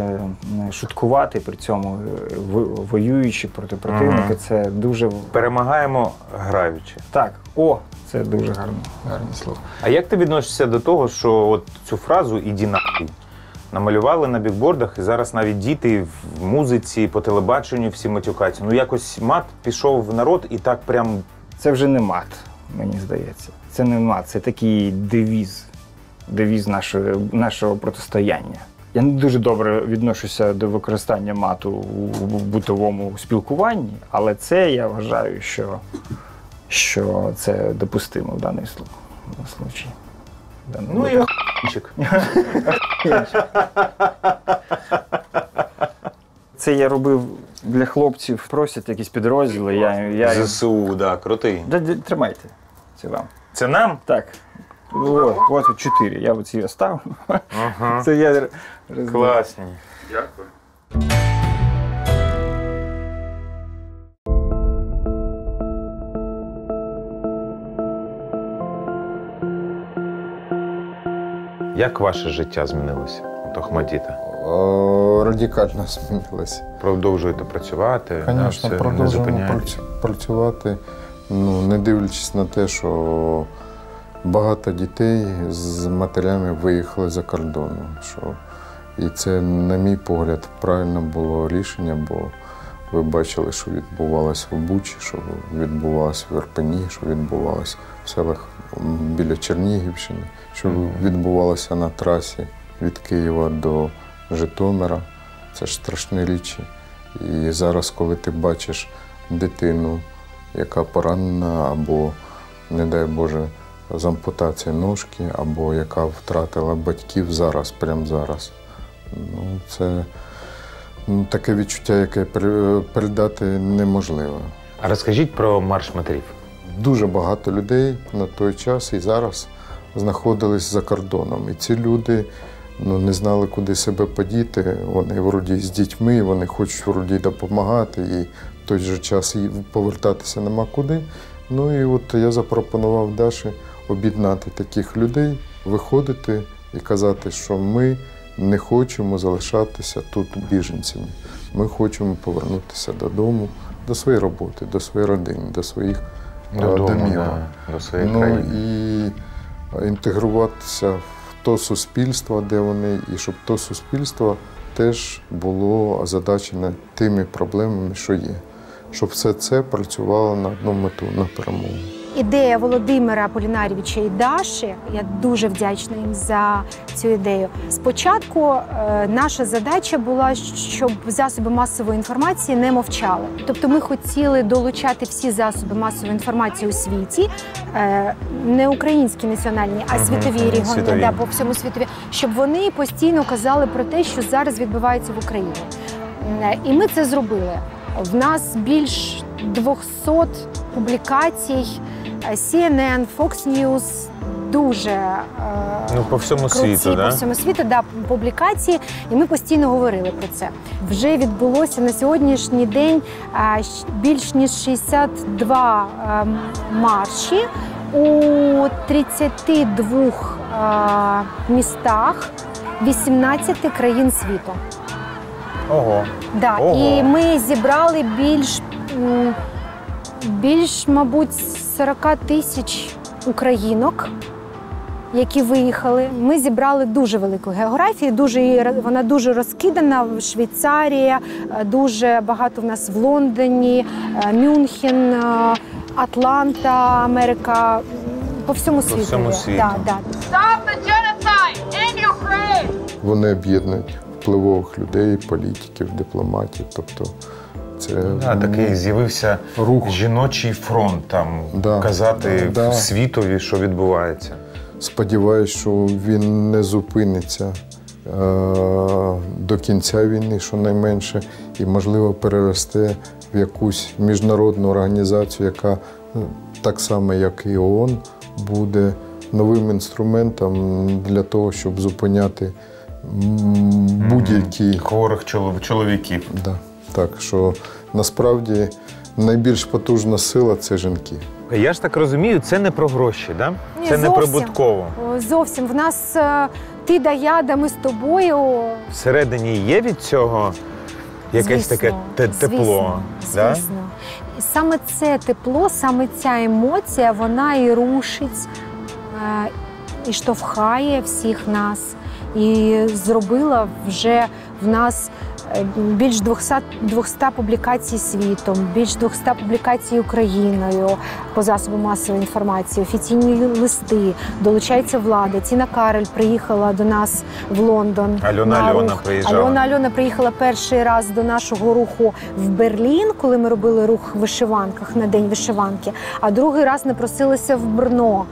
шуткувати при цьому, воюючи проти противника, це дуже… Перемагаємо граючи. Так. О! Це дуже гарне слово. А як ти відносишся до того, що от цю фразу «іди нахуй» намалювали на бікбордах, і зараз навіть діти в музиці, по телебаченню всі матюкаються? Ну якось мат пішов в народ і так прям… Це вже не мат, мені здається. Це не мат, це такий девіз нашого протистояння. Я не дуже добре відношуся до використання мату у бутовому спілкуванні, але це, я вважаю, що це допустимо в даному випадку. Ну і охуєнчик. Це я робив для хлопців, просять якісь підрозділи. ЗСУ, так, крутий. Тримайте. Це вам. Це нам? Так. Ось 4, я оці оставив. Класні. Дякую. Як ваше життя змінилося від Ахмадіта? Радикально змінилося. Продовжуєте працювати? Звісно, продовжуємо працювати, не дивлячись на те, що багато дітей з матерями виїхали за кордон. І це, на мій погляд, правильне було рішення, бо ви бачили, що відбувалося в Бучі, що відбувалося в Ірпені, що відбувалося в селах біля Чернігівщини, що відбувалося на трасі від Києва до Житомира. Це ж страшні речі. І зараз, коли ти бачиш дитину, яка поранена, або, не дай Боже, з ампутацією ножки, або яка втратила батьків зараз, прямо зараз, це таке відчуття, яке передати неможливо. А розкажіть про марш матерів. Дуже багато людей на той час і зараз знаходились за кордоном. І ці люди не знали, куди себе подіти. Вони вроді з дітьми, вони хочуть вроді допомагати, і в той же час повертатися нема куди. Ну і от я запропонував Даші об'єднати таких людей, виходити і казати, що ми не хочемо залишатися тут біженцями. Ми хочемо повернутися додому, до своєї роботи, до своєї родини, до своїх домів. До своєї країни. І інтегруватися в те суспільство, де вони, і щоб те суспільство теж було озадачене тими проблемами, що є. Щоб все це працювало на одну мету, на перемогу. Ідея Володимира Полінарівича і Даші, я дуже вдячна їм за цю ідею. Спочатку наша задача була, щоб засоби масової інформації не мовчали. Тобто ми хотіли долучати всі засоби масової інформації у світі, не українські національні, а світові регіони, по всьому світові, щоб вони постійно казали про те, що зараз відбувається в Україні. І ми це зробили. В нас більш 200 публікацій, CNN, Fox News, дуже по всьому світу, да? По всьому світу, да, публікації, і ми постійно говорили про це. Вже відбулося на сьогоднішній день більш ніж 62 марші у 32 містах 18 країн світу. Ого. Да. Ого. І ми зібрали більш, мабуть, 40 тисяч українок, які виїхали. Ми зібрали дуже велику географію, вона дуже розкидана, Швейцарія, дуже багато в нас в Лондоні, Мюнхен, Атланта, Америка, по всьому світу. По всьому світу. Да, да. Stop the genocide in Ukraine! Вони об'єднують впливових людей, політиків, дипломатів, тобто це... Да, такий з'явився рух, жіночий фронт, там, да, казати да, світові, що відбувається. Сподіваюсь, що він не зупиниться до кінця війни, щонайменше, і, можливо, переросте в якусь міжнародну організацію, яка так само, як і ООН, буде новим інструментом для того, щоб зупиняти будь-які... Хворих чоловіків. Да. Так, що насправді найбільш потужна сила – це жінки. Я ж так розумію, це не про гроші, да? Ні, це не прибутково. Зовсім. В нас ти да я, да ми з тобою. Всередині є від цього якесь таке тепло? Звісно, звісно. Саме це тепло, саме ця емоція, вона і рушить, і штовхає всіх нас, і зробила вже в нас більш 200 публікацій світом, більш 200 публікацій Україною по засобу масової інформації, офіційні листи, долучається влада. Тіна Карель приїхала до нас в Лондон. Альона приїхала перший раз до нашого руху в Берлін, коли ми робили рух в вишиванках, на День вишиванки, а другий раз напросилася в Брно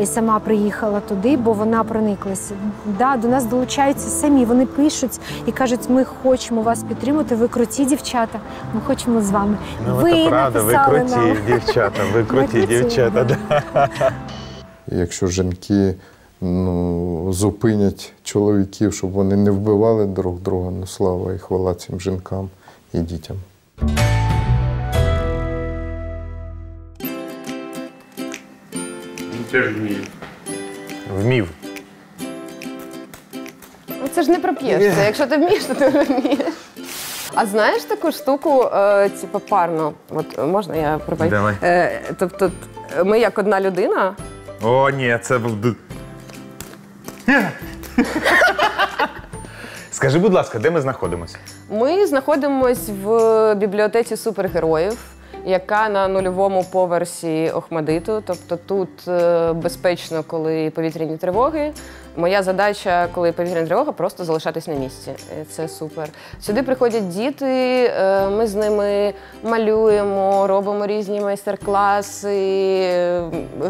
і сама приїхала туди, бо вона прониклася. Да, до нас долучаються самі, вони пишуть і кажуть, ми хочемо вас підтримати, ви круті дівчата, ми хочемо з вами. Ну, ви правда, написали нам. Ви круті дівчата. Да. Якщо жінки зупинять чоловіків, щоб вони не вбивали друг друга, слава і хвала цим жінкам і дітям. Він теж вмів. Вмів. Це ж не проп'єшся. Якщо ти вмієш, то ти вмієш. А знаєш таку штуку, типу, парно? От можна я пропаю? Давай. Тобто, ми як одна людина? О, ні, це був... Скажи, будь ласка, де ми знаходимося? Ми знаходимося в бібліотеці супергероїв, яка на 0-му поверсі Охмадиту. Тобто тут безпечно, коли повітряні тривоги. Моя задача, коли повітряна тривога, просто залишатись на місці. Це супер. Сюди приходять діти, ми з ними малюємо, робимо різні майстер-класи,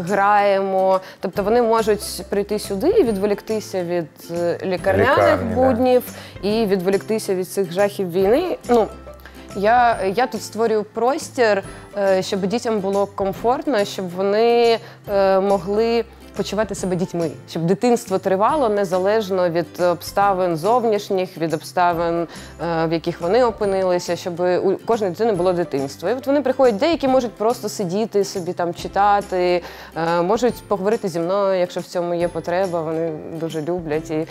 граємо. Тобто вони можуть прийти сюди і відволіктися від лікарняних буднів, да, і відволіктися від цих жахів війни. Ну, я тут створюю простір, щоб дітям було комфортно, щоб вони могли почувати себе дітьми, щоб дитинство тривало незалежно від обставин зовнішніх, від обставин, в яких вони опинилися, щоб у кожної дитини було дитинство. І от вони приходять, деякі можуть просто сидіти собі там, читати, можуть поговорити зі мною, якщо в цьому є потреба, вони дуже люблять і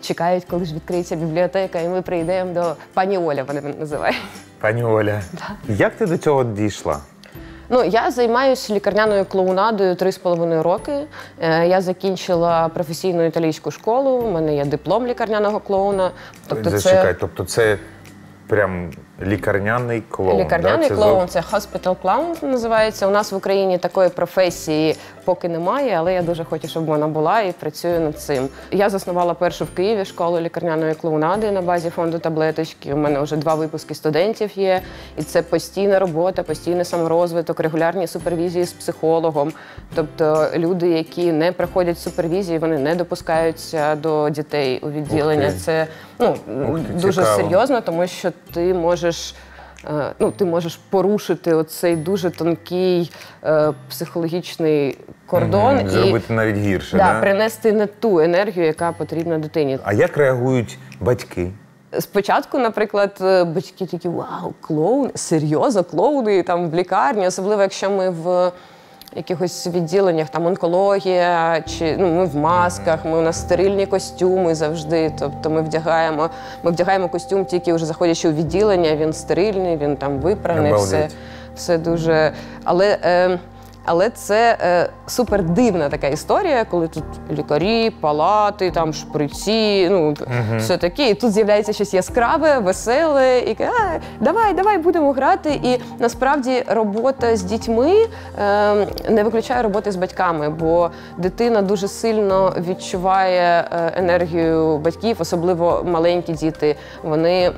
чекають, коли ж відкриється бібліотека, і ми прийдемо до пані Оля, вони мене називають. Пані Оля, да. Як ти до цього дійшла? Ну, я займаюся лікарняною клоунадою 3,5 роки. Я закінчила професійну італійську школу, у мене є диплом лікарняного клоуна. Тобто зачекай, тобто це прям лікарняний клоун? Лікарняний клоун, це hospital clown називається. У нас в Україні такої професії поки немає, але я дуже хочу, щоб вона була, і працюю над цим. Я заснувала першу в Києві школу лікарняної клоунади на базі фонду «Таблеточки». У мене вже 2 випуски студентів є, і це постійна робота, постійний саморозвиток, регулярні супервізії з психологом. Тобто люди, які не проходять супервізії, вони не допускаються до дітей у відділення. Це дуже серйозно, тому що ти можеш ну, ти можеш порушити оцей дуже тонкий психологічний кордон. Угу. Зробити навіть гірше. Да, да? Принести не ту енергію, яка потрібна дитині. А як реагують батьки? Спочатку, наприклад, батьки такі, вау, клоуни, серйозно, клоуни там в лікарні, особливо якщо ми в якихось відділеннях, там онкологія, чи ну, ми в масках, ми у нас стерильні костюми завжди, тобто ми вдягаємо костюм тільки вже заходячи у відділення, він стерильний, він там випраний, все дуже, але це супер дивна така історія, коли тут лікарі, палати, там шприці, ну, все таке. І тут з'являється щось яскраве, веселе, і давай, будемо грати. І насправді робота з дітьми не виключає роботи з батьками, бо дитина дуже сильно відчуває енергію батьків, особливо маленькі діти. Вони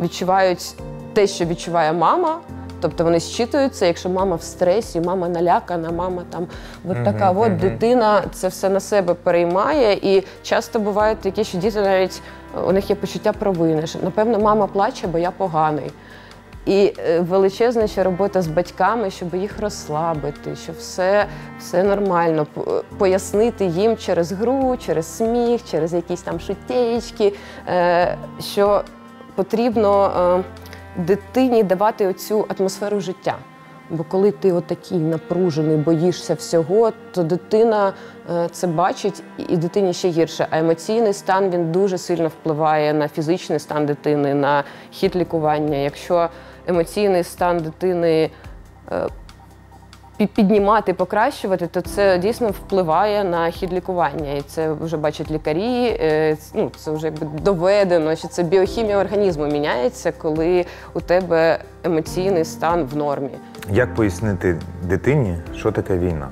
відчувають те, що відчуває мама. Тобто вони зчитуються, якщо мама в стресі, мама налякана, мама там от така, от дитина це все на себе переймає. І часто буває таке, що діти навіть, у них є почуття провини, що, напевно, мама плаче, бо я поганий. І величезна ще робота з батьками, щоб їх розслабити, щоб все нормально, пояснити їм через гру, через сміх, через якісь там шутєчки, що потрібно дитині давати оцю атмосферу життя. Бо коли ти отакий напружений, боїшся всього, то дитина це бачить, і дитині ще гірше. А емоційний стан, він дуже сильно впливає на фізичний стан дитини, на хід лікування. Якщо емоційний стан дитини піднімати, покращувати, то це дійсно впливає на хід лікування. І це вже бачать лікарі, ну, це вже доведено, що це біохімія організму міняється, коли у тебе емоційний стан в нормі. Як пояснити дитині, що таке війна?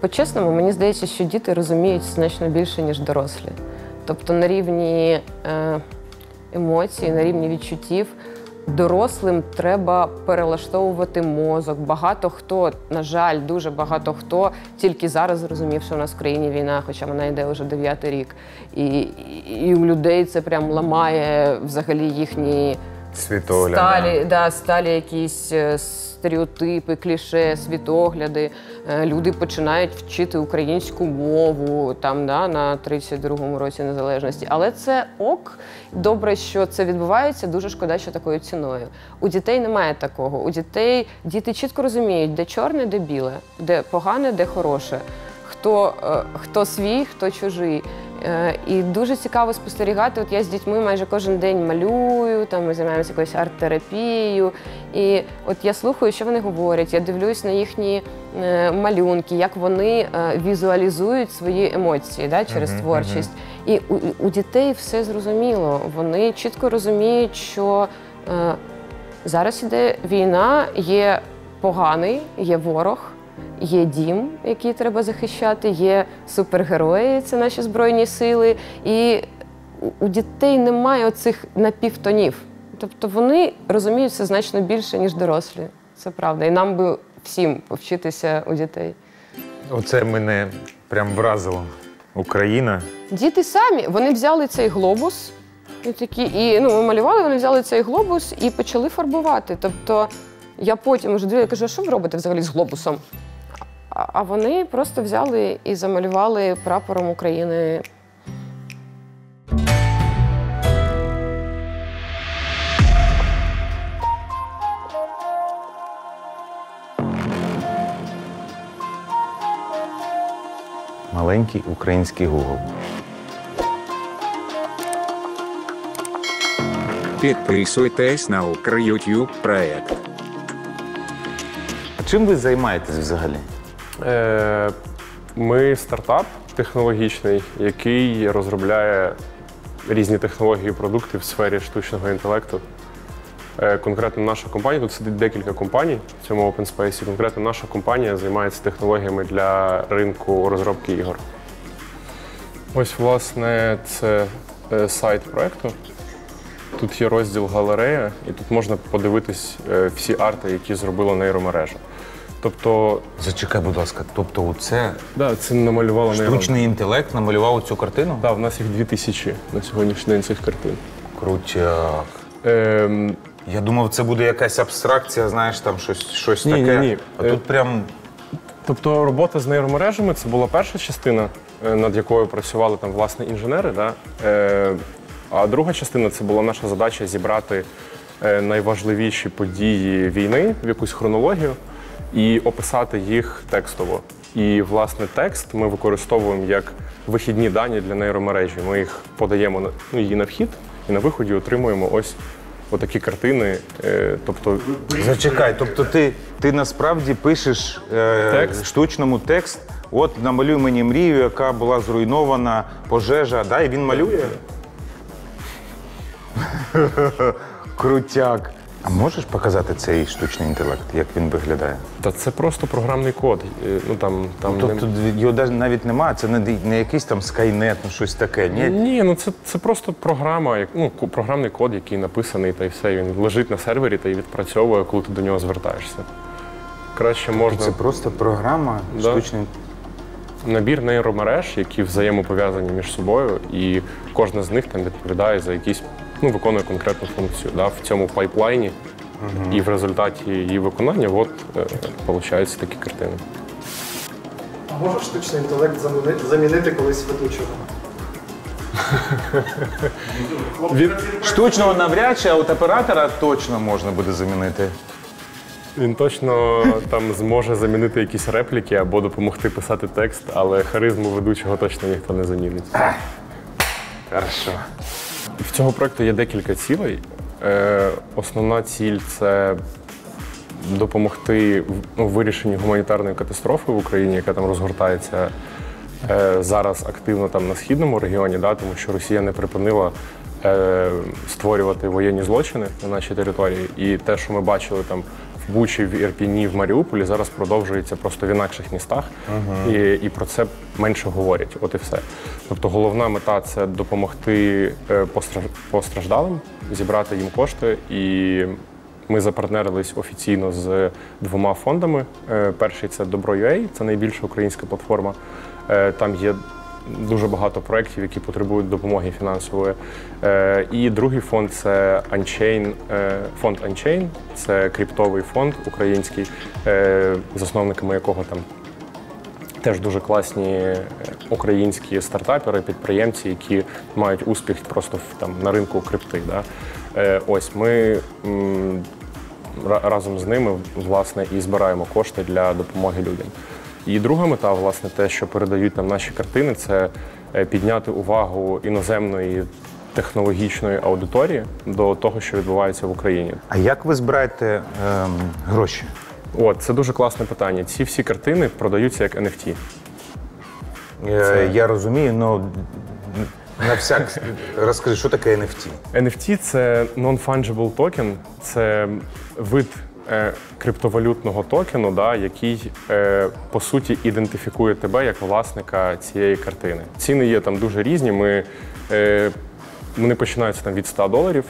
По-чесному, мені здається, що діти розуміють значно більше, ніж дорослі. Тобто на рівні емоцій, на рівні відчуттів дорослим треба перелаштовувати мозок. Багато хто, на жаль, дуже багато хто тільки зараз зрозумів, що в нас в країні війна, хоча вона йде вже 9-й рік. І у людей це прям ламає взагалі їхні сталі якісь стереотипи, кліше, світогляди. Люди починають вчити українську мову там, да, на 32-му році незалежності. Але це ок. Добре, що це відбувається, дуже шкода, що такою ціною. У дітей немає такого. У дітей діти чітко розуміють, де чорне, де біле, де погане, де хороше. Хто свій, хто чужий. І дуже цікаво спостерігати. От я з дітьми майже кожен день малюю, там ми займаємося якоюсь арт-терапією. І от я слухаю, що вони говорять, я дивлюсь на їхні малюнки, як вони візуалізують свої емоції, да, через творчість. І у дітей все зрозуміло. Вони чітко розуміють, що зараз іде війна, є поганий, є ворог. Є дім, який треба захищати, є супергерої, це наші Збройні Сили. І у дітей немає оцих напівтонів. Тобто вони розуміють все значно більше, ніж дорослі. Це правда. І нам би всім повчитися у дітей. Оце мене прям вразило. Україна. Діти самі, вони взяли цей глобус, ми малювали, вони взяли цей глобус і почали фарбувати. Тобто я потім вже дивлюся, кажу, а що ви робите взагалі з глобусом? А вони просто взяли і замалювали прапором України. Маленький український Google. Підписуйтесь на YouTube проєкт. Чим ви займаєтесь взагалі? Ми стартап технологічний, який розробляє різні технології і продукти в сфері штучного інтелекту. Конкретно наша компанія, тут сидить декілька компаній в цьому Open Space, конкретно наша компанія займається технологіями для ринку розробки ігор. Ось, власне, це сайт проєкту. Тут є розділ «Галерея» і тут можна подивитись всі арти, які зробила нейромережа. Тобто… Зачекай, будь ласка, тобто оце… Да, це намалювало штучний інтелект намалював цю картину? Так, в нас їх 2000 на сьогоднішній день цих картин. Крутяк. Я думав, це буде якась абстракція, знаєш, там щось ні, таке. Ні. А тут прям… Тобто робота з нейромережами – це була перша частина, над якою працювали там, власне, інженери. Да? А друга частина – це була наша задача зібрати найважливіші події війни в якусь хронологію і описати їх текстово. І, власне, текст ми використовуємо як вихідні дані для нейромережі. Ми їх подаємо її на вхід і на виході отримуємо ось отакі картини. Тобто… Зачекай, тобто ти насправді пишеш текст. Штучному текст, от намалюй мені мрію, яка була зруйнована, пожежа, да, і він малює? Крутяк. А можеш показати цей штучний інтелект, як він виглядає? Та це просто програмний код. Ну, тобто його навіть немає, це не якийсь там скайнет, ну, щось таке, ні? Ні, ну це просто програма, ну, програмний код, який написаний, та й все. Він лежить на сервері та й відпрацьовує, коли ти до нього звертаєшся. Краще можна… Це просто програма, да. Штучний… Набір нейромереж, які взаємопов'язані між собою, і кожна з них там відповідає за якісь… Ну, виконує конкретну функцію, да, в цьому пайплайні, і в результаті її виконання от, получаються такі картини. А може штучний інтелект замінити колись ведучого? Від штучного навряд чи, а от оператора точно можна буде замінити. Він точно там зможе замінити якісь репліки або допомогти писати текст, але харизму ведучого точно ніхто не замінить. Хорошо. В цього проєкту є декілька цілей. Основна ціль – це допомогти у вирішенні гуманітарної катастрофи в Україні, яка там розгортається зараз активно там, на Східному регіоні, да, тому що Росія не припинила створювати воєнні злочини на нашій території. І те, що ми бачили там в Бучі, в Ірпіні, в Маріуполі, зараз продовжується просто в інакших містах, і про це менше говорять. От і все. Тобто головна мета – це допомогти постраждалим, зібрати їм кошти. І ми запартнерились офіційно з 2 фондами. Перший – це Добро.ua, це найбільша українська платформа. Там є дуже багато проєктів, які потребують допомоги фінансової. І другий фонд – це Unchain, фонд Unchain. Це криптовий фонд український, засновниками якого там теж дуже класні українські стартапери, підприємці, які мають успіх просто там, на ринку крипти. Да? Ось ми разом з ними, власне, і збираємо кошти для допомоги людям. І друга мета, власне, те, що передають нам наші картини, це підняти увагу іноземної технологічної аудиторії до того, що відбувається в Україні. А як ви збираєте гроші? От, це дуже класне питання. Ці всі картини продаються як NFT. Це... Я розумію, але на всяк розкажи, що таке NFT? NFT – це non-fungible token, це вид криптовалютного токену, да, який, по суті, ідентифікує тебе як власника цієї картини. Ціни є там дуже різні. Вони починаються там, від $100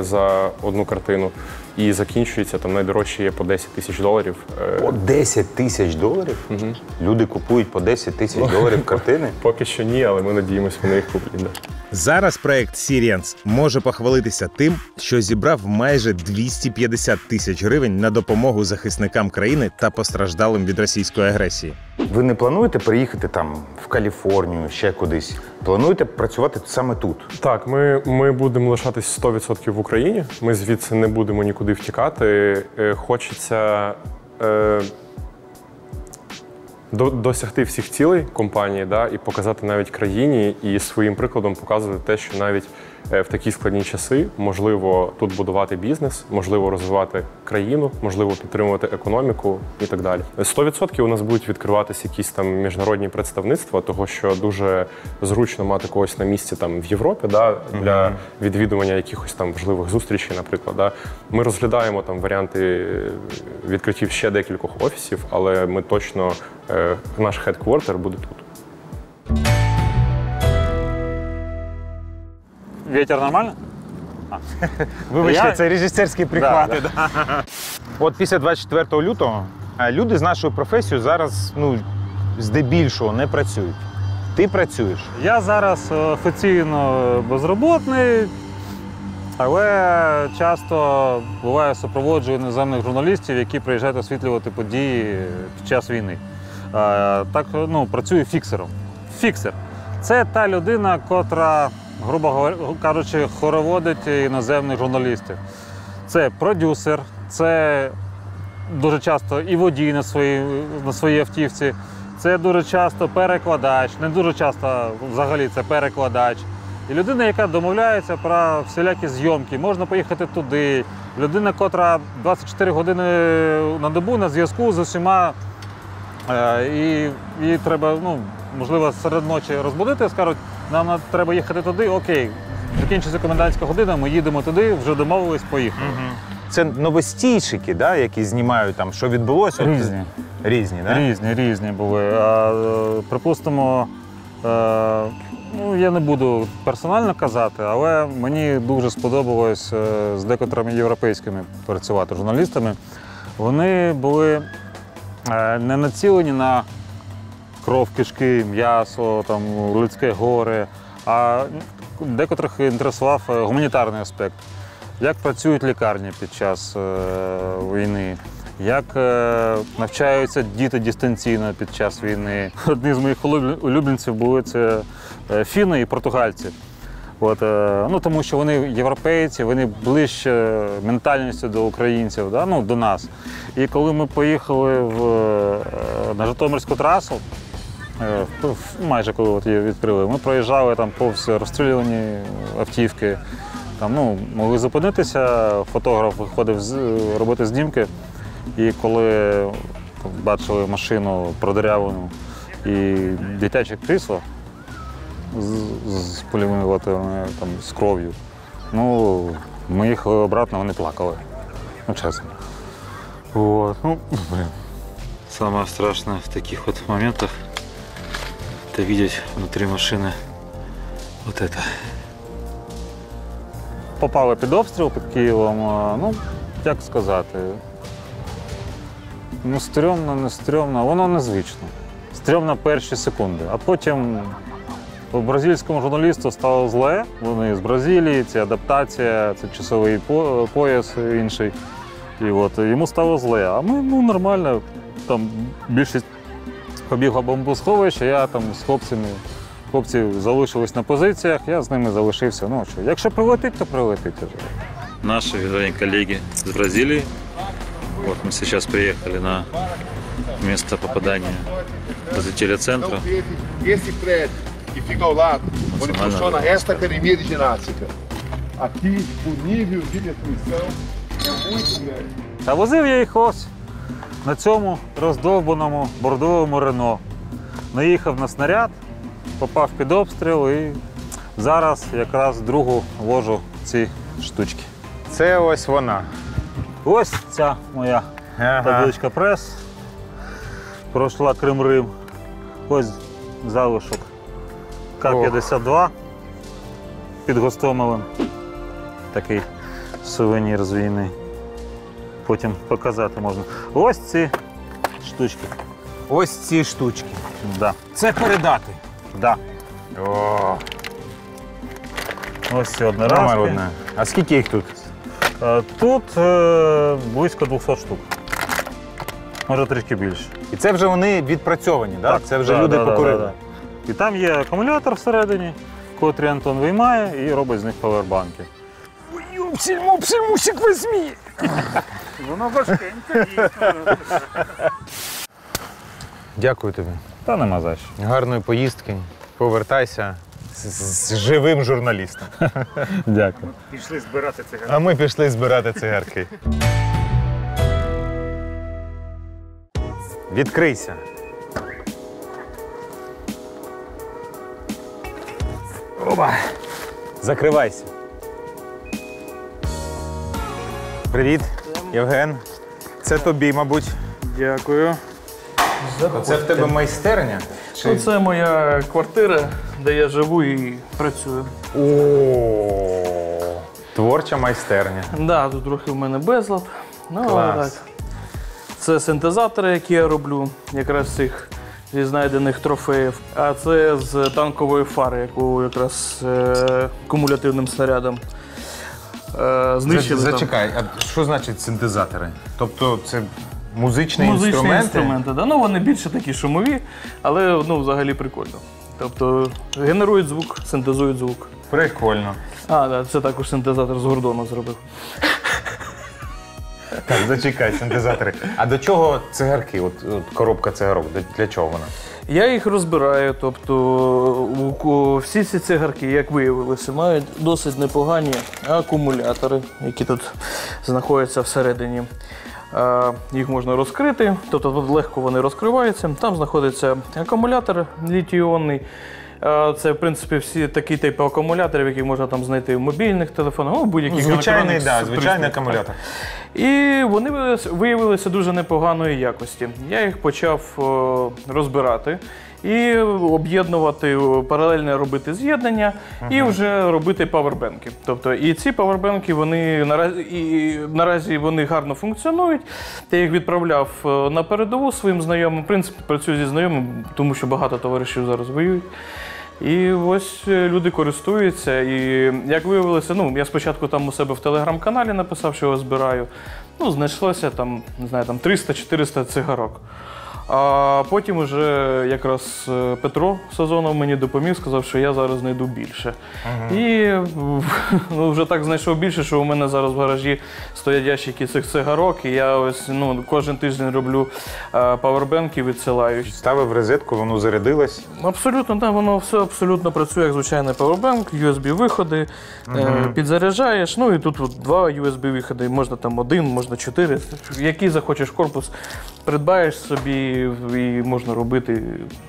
за одну картину і закінчуються, там найдорожче є по $10 000. По $10 000? Угу. Люди купують по $10 000 картини? Поки що ні, але ми надіємося, вони їх куплять. Зараз проект Сіріанс може похвалитися тим, що зібрав майже 250 000 гривень на допомогу захисникам країни та постраждалим від російської агресії. Ви не плануєте приїхати там в Каліфорнію, ще кудись? Плануєте працювати саме тут? Так, ми будемо лишатись 100% в Україні. Ми звідси не будемо нікуди втікати. Хочеться досягти всіх цілей компанії, да, і показати навіть країні, і своїм прикладом показувати те, що навіть в такі складні часи можливо тут будувати бізнес, можливо розвивати країну, можливо підтримувати економіку і так далі. 100% у нас будуть відкриватися якісь там міжнародні представництва, того що дуже зручно мати когось на місці там в Європі, да, для відвідування якихось там важливих зустрічей, наприклад. Да. Ми розглядаємо там варіанти відкриттів ще декількох офісів, але ми точно, наш хедквартер буде тут. Ветер нормально? Вибачте, це режисерські прихвати. Да. От після 24 лютого люди з нашою професією зараз, ну, здебільшого не працюють. Ти працюєш? Я зараз офіційно безробітний. Але часто буває, супроводжую іноземних журналістів, які приїжджають освітлювати події під час війни. Так, працюю фіксером. Фіксер – це та людина, котра, грубо кажучи, хороводить іноземних журналістів. Це продюсер, це дуже часто і водій на своїй автівці, це дуже часто перекладач, не дуже часто взагалі це перекладач. І людина, яка домовляється про всілякі зйомки, можна поїхати туди. Людина, котра 24 години на добу на зв'язку з усіма, і її треба, можливо, серед ночі розбудити, скажуть, нам треба їхати туди, окей, закінчиться комендантська година, ми їдемо туди, вже домовились, поїхали. Це новостійщики, які знімають, що відбулося? Різні. Різні, так? Різні були. Припустимо, я не буду персонально казати, але мені дуже сподобалось з декотрими європейськими працювати журналістами. Вони були не націлені на кров, кишки, м'ясо, людське горе, а декотрих інтересував гуманітарний аспект. Як працюють лікарні під час війни, як навчаються діти дистанційно під час війни. Одні з моїх улюбленців були це фіни і португальці. Тому що вони європейці, вони ближче ментальністю до українців, до нас. І коли ми поїхали на Житомирську трасу, майже коли її відкрили, ми проїжджали повз розстрілювані автівки. Могли зупинитися, фотограф виходив робити знімки, і коли бачили машину продерявлену і дитяче крісло з пулеметами, з кров'ю, ми їхали обратно, вони плакали. Чесно. Самое страшное в таких моментах – это видеть внутри машины вот это. Попали під обстріл під Києвом, як сказати, не стрьомно, воно незвично. Стрьомно перші секунди, а потім бразильському журналісту стало зле, вони з Бразилії, це адаптація, це часовий пояс інший, і йому стало зле, а ми, нормально, більшість побігла бомбосховища, я з хлопцями. Хлопці залишились на позиціях, я з ними залишився. Якщо прилетить, то прилетить. Наші колеги з Бразилії. Ми зараз приїхали на місце попадання жителя центру. Та возив я їх ось на цьому роздовбаному бордовому Рено. Наїхав на снаряд. Попав під обстріл і зараз якраз другу вожу ці штучки. Це ось вона. Ось ця моя табличка прес. Пройшла Крим-Рим. Ось залишок К-52 під Гостомелем. Такий сувенір з війни. Потім показати можна. Ось ці штучки. Ось ці штучки. Це передати. Так. Ось ці одноразки. А скільки їх тут? Тут близько 200 штук. Може трішки більше. І це вже вони відпрацьовані, так? Це вже люди покурили. І там є акумулятор всередині, котрий Антон виймає і робить з них павербанки. Псельмусик візьмі! Воно важкенько дійсно. Дякую тобі. Та нема за що. Гарної поїздки. Повертайся з живим журналістом. Дякую. Пішли збирати цигарки. А ми пішли збирати цигарки. Відкрийся. Опа! Закривайся. Привіт, Євген. Це тобі, мабуть. Дякую. Це в тебе майстерня? Це моя квартира, де я живу і працюю. О, творча майстерня. Так, тут трохи в мене безлад. Клас. Це синтезатори, які я роблю, якраз цих зі знайдених трофеїв. А це з танкової фари, яку якраз кумулятивним снарядом. знищили. Зачекай, а що значить синтезатори? Тобто це музичні інструменти? Музичні інструменти, да. Ну, вони більше такі шумові, але ну, взагалі прикольно. Тобто генерують звук, синтезують звук. Прикольно. А, да, це також синтезатор з Гордона зробив. Так, зачекай, синтезатори. А до чого цигарки? От коробка цигарок, для чого вона? Я їх розбираю, тобто всі ці цигарки, як виявилося, мають досить непогані акумулятори, які тут знаходяться всередині. Їх можна розкрити, тобто легко вони розкриваються. Там знаходиться акумулятор літій-іонний. Це, в принципі, всі такі типи акумуляторів, які можна там знайти в мобільних телефонах, ну, будь-яких електронних. Да, звичайний акумулятор. Так. І вони виявилися дуже непоганої якості. Я їх почав розбирати і об'єднувати, паралельно робити з'єднання і вже робити павербенки. Тобто і ці павербенки, вони наразі вони гарно функціонують. Я їх відправляв на передову своїм знайомим. В принципі, працюю зі знайомим, тому що багато товаришів зараз воюють. І ось люди користуються. І як виявилося, ну, я спочатку там у себе в телеграм-каналі написав, що його збираю. Ну, знайшлося там, не знаю, там 300-400 цигарок. А потім вже якраз Петро Сазонов мені допоміг, сказав, що я зараз знайду більше. І ну, вже так знайшов більше, що у мене зараз в гаражі стоять ящики цих цигарок, і я ось ну, кожен тиждень роблю павербенки, відсилаю. Ставив розетку, воно зарядилось? Абсолютно, так, воно все абсолютно працює, як звичайний павербенк, USB-виходи, підзаряджаєш, ну і тут два USB-виходи, можна там один, можна чотири, який захочеш корпус, придбаєш собі. І можна робити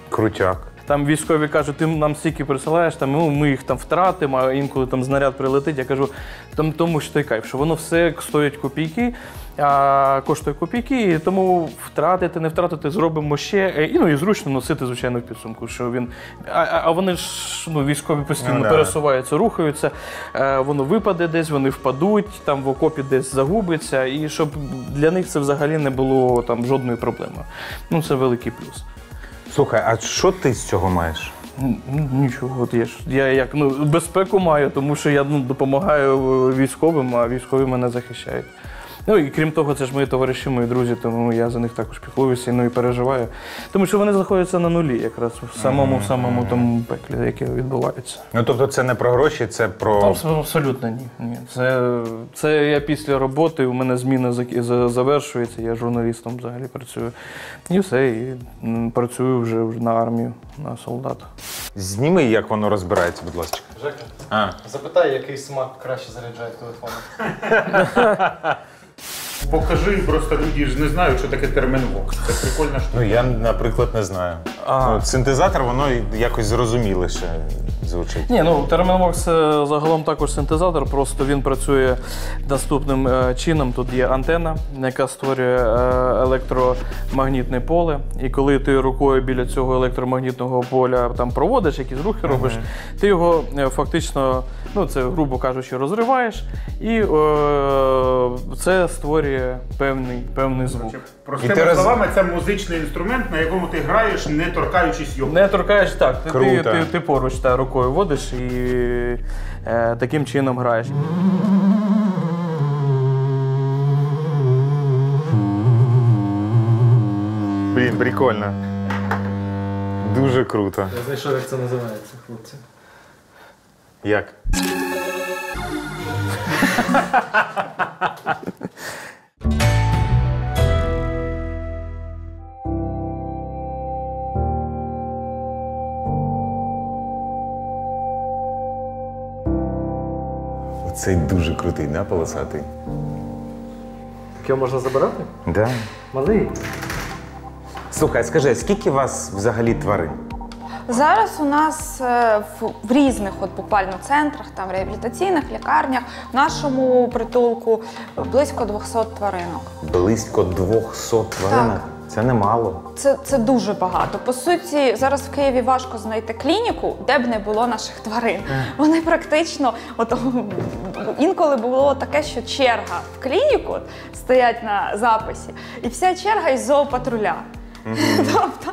крутяк. Там військові кажуть, ти нам стільки присилаєш, там, ну, ми їх там втратимо, а інколи там знаряд прилетить. Я кажу, там, тому що той кайф, що воно все стоїть копійки, коштує копійки, і тому втратити, не втратити, зробимо ще. І, ну, і зручно носити, звичайно, в підсумку. Що він... а вони ж, ну, військові постійно пересуваються, рухаються, воно випаде десь, вони впадуть, там в окопі десь загубиться. І щоб для них це взагалі не було там жодної проблеми. Ну, це великий плюс. Слухай, а що ти з цього маєш? Нічого, от я як, ну, безпеку маю, тому що я ну, допомагаю військовим, а військові мене захищають. Ну і крім того, це ж мої товариші, мої друзі, тому я за них також піклуюся, ну, і переживаю. Тому що вони знаходяться на нулі якраз, в самому тому пеклі, яке відбувається. Ну тобто це не про гроші, це про… Абсолютно ні. Це я після роботи, у мене зміна завершується, я журналістом взагалі працюю. І все, і працюю вже на армію, на солдата. Зніми, як воно розбирається, будь ласка. Жека, запитай, який смак краще заряджає телефон. Покажи, просто люди ж не знають, що таке термінвокс. Це прикольна штука. Ну, я, наприклад, не знаю. Синтезатор, воно якось зрозуміліше звучить. Ні, ну, термінвокс загалом також синтезатор, просто він працює наступним чином. Тут є антенна, яка створює електромагнітне поле. І коли ти рукою біля цього електромагнітного поля там проводиш, якісь рухи робиш, ти його фактично, ну, це, грубо кажучи, розриваєш. І це створює певний звук. Простими словами, це музичний інструмент, на якому ти граєш, не торкаючись його. Не торкаєш, так. Ти поруч рукою водиш і таким чином граєш. Блін, прикольно. Дуже круто. Я знайшов, як це називається, хлопці. Як? Цей дуже крутий, да, полосатий? Так його можна забирати? Да. Малий. Слухай, скажи, скільки у вас взагалі тварин? Зараз у нас в різних от буквально центрах, там реабілітаційних, лікарнях, в нашому притулку близько 200 тваринок. Близько 200 тваринок? Так. Це немало. Це дуже багато. По суті, зараз в Києві важко знайти клініку, де б не було наших тварин. Вони практично, от інколи було таке, що черга в клініку стоять на записі, і вся черга із зоопатруля. Тобто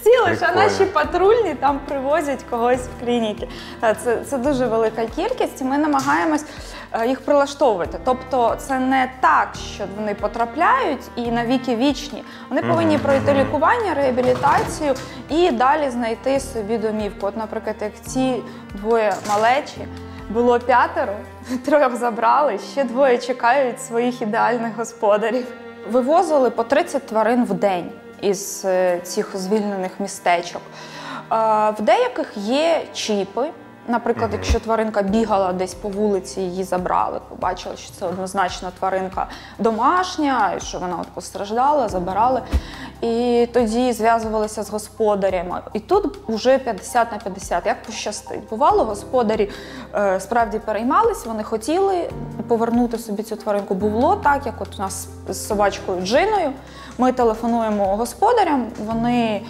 всі лише наші патрульні там привозять когось в клініки. Це дуже велика кількість, і ми намагаємось їх прилаштовувати. Тобто це не так, що вони потрапляють і навіки вічні. Вони повинні пройти лікування, реабілітацію і далі знайти собі домівку. От, наприклад, як ці двоє малечі, було п'ятеро, трьох забрали, ще двоє чекають своїх ідеальних господарів. Вивозили по 30 тварин в день із цих звільнених містечок. В деяких є чіпи. Наприклад, якщо тваринка бігала десь по вулиці, її забрали, побачили, що це однозначно тваринка домашня, що вона от постраждала, забирали. І тоді зв'язувалися з господарями. І тут вже 50 на 50, як пощастить. Бувало, господарі справді переймались, вони хотіли повернути собі цю тваринку. Було так, як от у нас з собачкою Джиною. Ми телефонуємо господарям, вони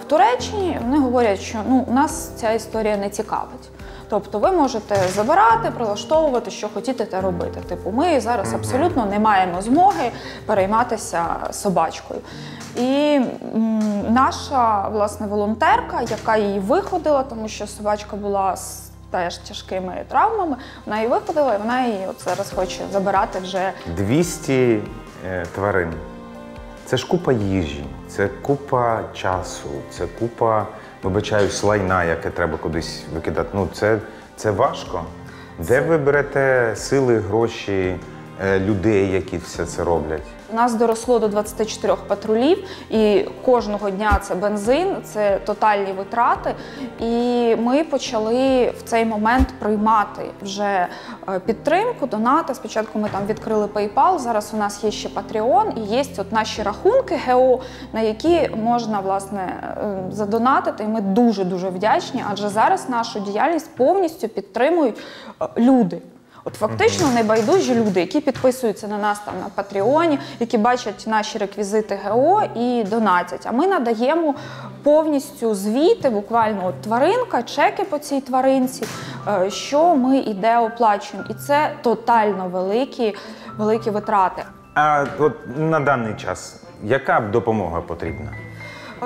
в Туреччині, вони говорять, що у нас ця історія не цікавить. Тобто ви можете забирати, прилаштовувати, що хотіти та робити. Типу, ми зараз абсолютно не маємо змоги перейматися собачкою. І наша, власне, волонтерка, яка її виходила, тому що собачка була з теж тяжкими травмами, вона її виходила і вона її от зараз хоче забирати вже. 200 тварин. Це ж купа їжі, це купа часу, це купа, вибачаюсь, лайна, яке треба кудись викидати. Ну, це важко. Де ви берете сили, гроші, людей, які все це роблять? Нас доросло до 24 патрулів, і кожного дня це бензин, це тотальні витрати. І ми почали в цей момент приймати вже підтримку, донати. Спочатку ми там відкрили PayPal, зараз у нас є ще Patreon, і є от наші рахунки ГО, на які можна, власне, задонатити. І ми дуже-дуже вдячні, адже зараз нашу діяльність повністю підтримують люди. От фактично небайдужі люди, які підписуються на нас там на Патреоні, які бачать наші реквізити ГО і донатять. А ми надаємо повністю звіти, буквально от тваринка, чеки по цій тваринці, що ми і де оплачуємо. І це тотально великі витрати. А от на даний час яка допомога потрібна?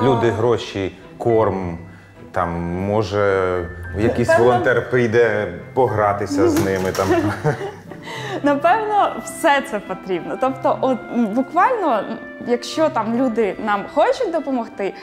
Люди, гроші, корм? Там, може, якийсь волонтер прийде погратися з ними там. Напевно, все це потрібно. Тобто, буквально, якщо там люди нам хочуть допомогти,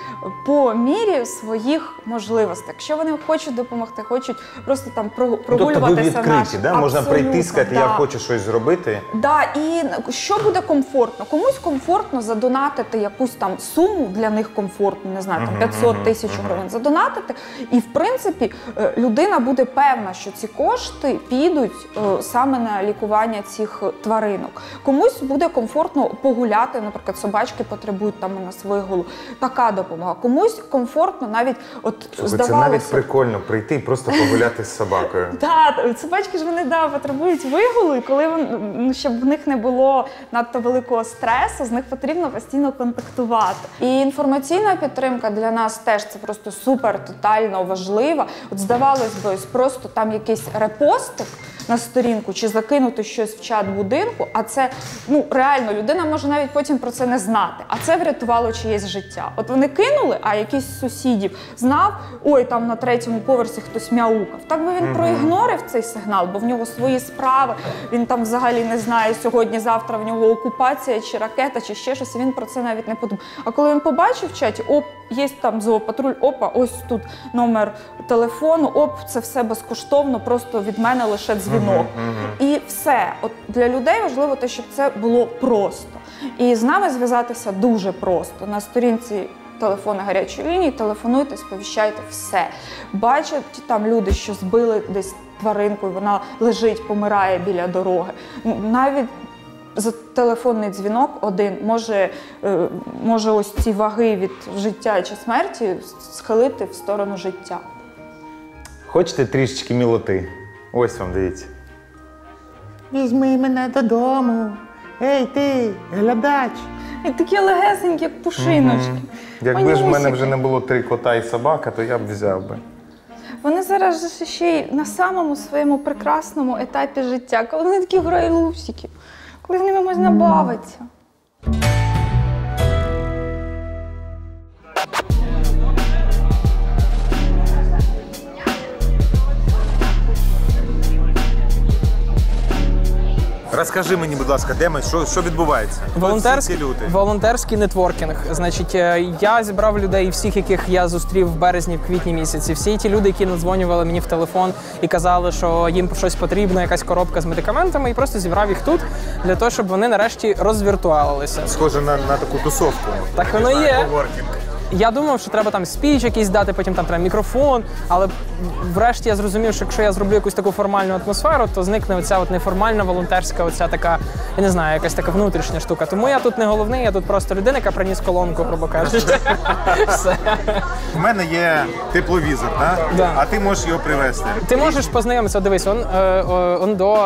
по мірі своїх можливостей. Якщо вони хочуть допомогти, хочуть просто там прогулюватися. Тобто ви відкриті, да? Можна прийти, сказати, я хочу щось зробити. Так, і що буде комфортно? Комусь комфортно задонатити якусь там суму, для них комфортно, не знаю, там 500 тисяч гривень задонатити. І, в принципі, людина буде певна, що ці кошти підуть саме на лікування цих тваринок. Комусь буде комфортно погуляти, наприклад, собачки потребують там у нас вигулу. Така допомога. Комусь комфортно навіть от здавалося. Це навіть прикольно прийти і просто погуляти з собакою. Так, собачки ж вони потребують вигулу, і коли щоб в них не було надто великого стресу, з них потрібно постійно контактувати. І інформаційна підтримка для нас теж це просто супер, тотально важлива. От здавалось би, просто там якийсь репостик на сторінку чи закинути щось в чат будинку, а це, реально, людина може навіть потім про це не знати, а це врятувало чиєсь життя. От вони кинули, а якийсь з сусідів знав, ой, там на 3-му поверсі хтось мяукав. Так би він проігнорив цей сигнал, бо в нього свої справи, він там взагалі не знає, сьогодні-завтра в нього окупація, чи ракета, чи ще щось, і він про це навіть не подумав. А коли він побачив в чаті, оп, є там зоопатруль, опа, ось тут номер телефону, оп, це все безкоштовно, просто від мене лише дзвінок. І все. От для людей важливо те, щоб це було просто. І з нами зв'язатися дуже просто. На сторінці телефону гарячої лінії телефонуйте, сповіщайте все. Бачать там люди, що збили десь тваринку, і вона лежить, помирає біля дороги. Навіть за телефонний дзвінок один може ось ці ваги від життя чи смерті схилити в сторону життя. Хочете трішечки мілоти? Ось вам, дивіться. Візьми мене додому. Ей, ти, глядач. І такі легесенькі, як пушиночки. Якби ж в мене вже не було 3 кота і собака, то я б взяв би. Вони зараз ще й на самому своєму прекрасному етапі життя, коли вони такі грайлусики, коли з ними можна бавитися. Розкажи мені, будь ласка, де ми, що відбувається? Волонтерський нетворкінг. Значить, я зібрав людей, всіх, яких я зустрів в березні, в квітні місяці. Всі ті люди, які надзвонювали мені в телефон і казали, що їм щось потрібно, якась коробка з медикаментами, і просто зібрав їх тут для того, щоб вони нарешті розвіртуалилися. Схоже на таку тусовку. Так воно і є. Я думав, що треба там спіч якийсь дати, потім там треба мікрофон, але врешті я зрозумів, що якщо я зроблю якусь таку формальну атмосферу, то зникне оця от неформальна волонтерська, оця така, я не знаю, якась така внутрішня штука. Тому я тут не головний, я тут просто людина, яка приніс колонку, грубо кажучи. У мене є тепловізор, а ти можеш його привезти. Ти можеш познайомитися, дивись,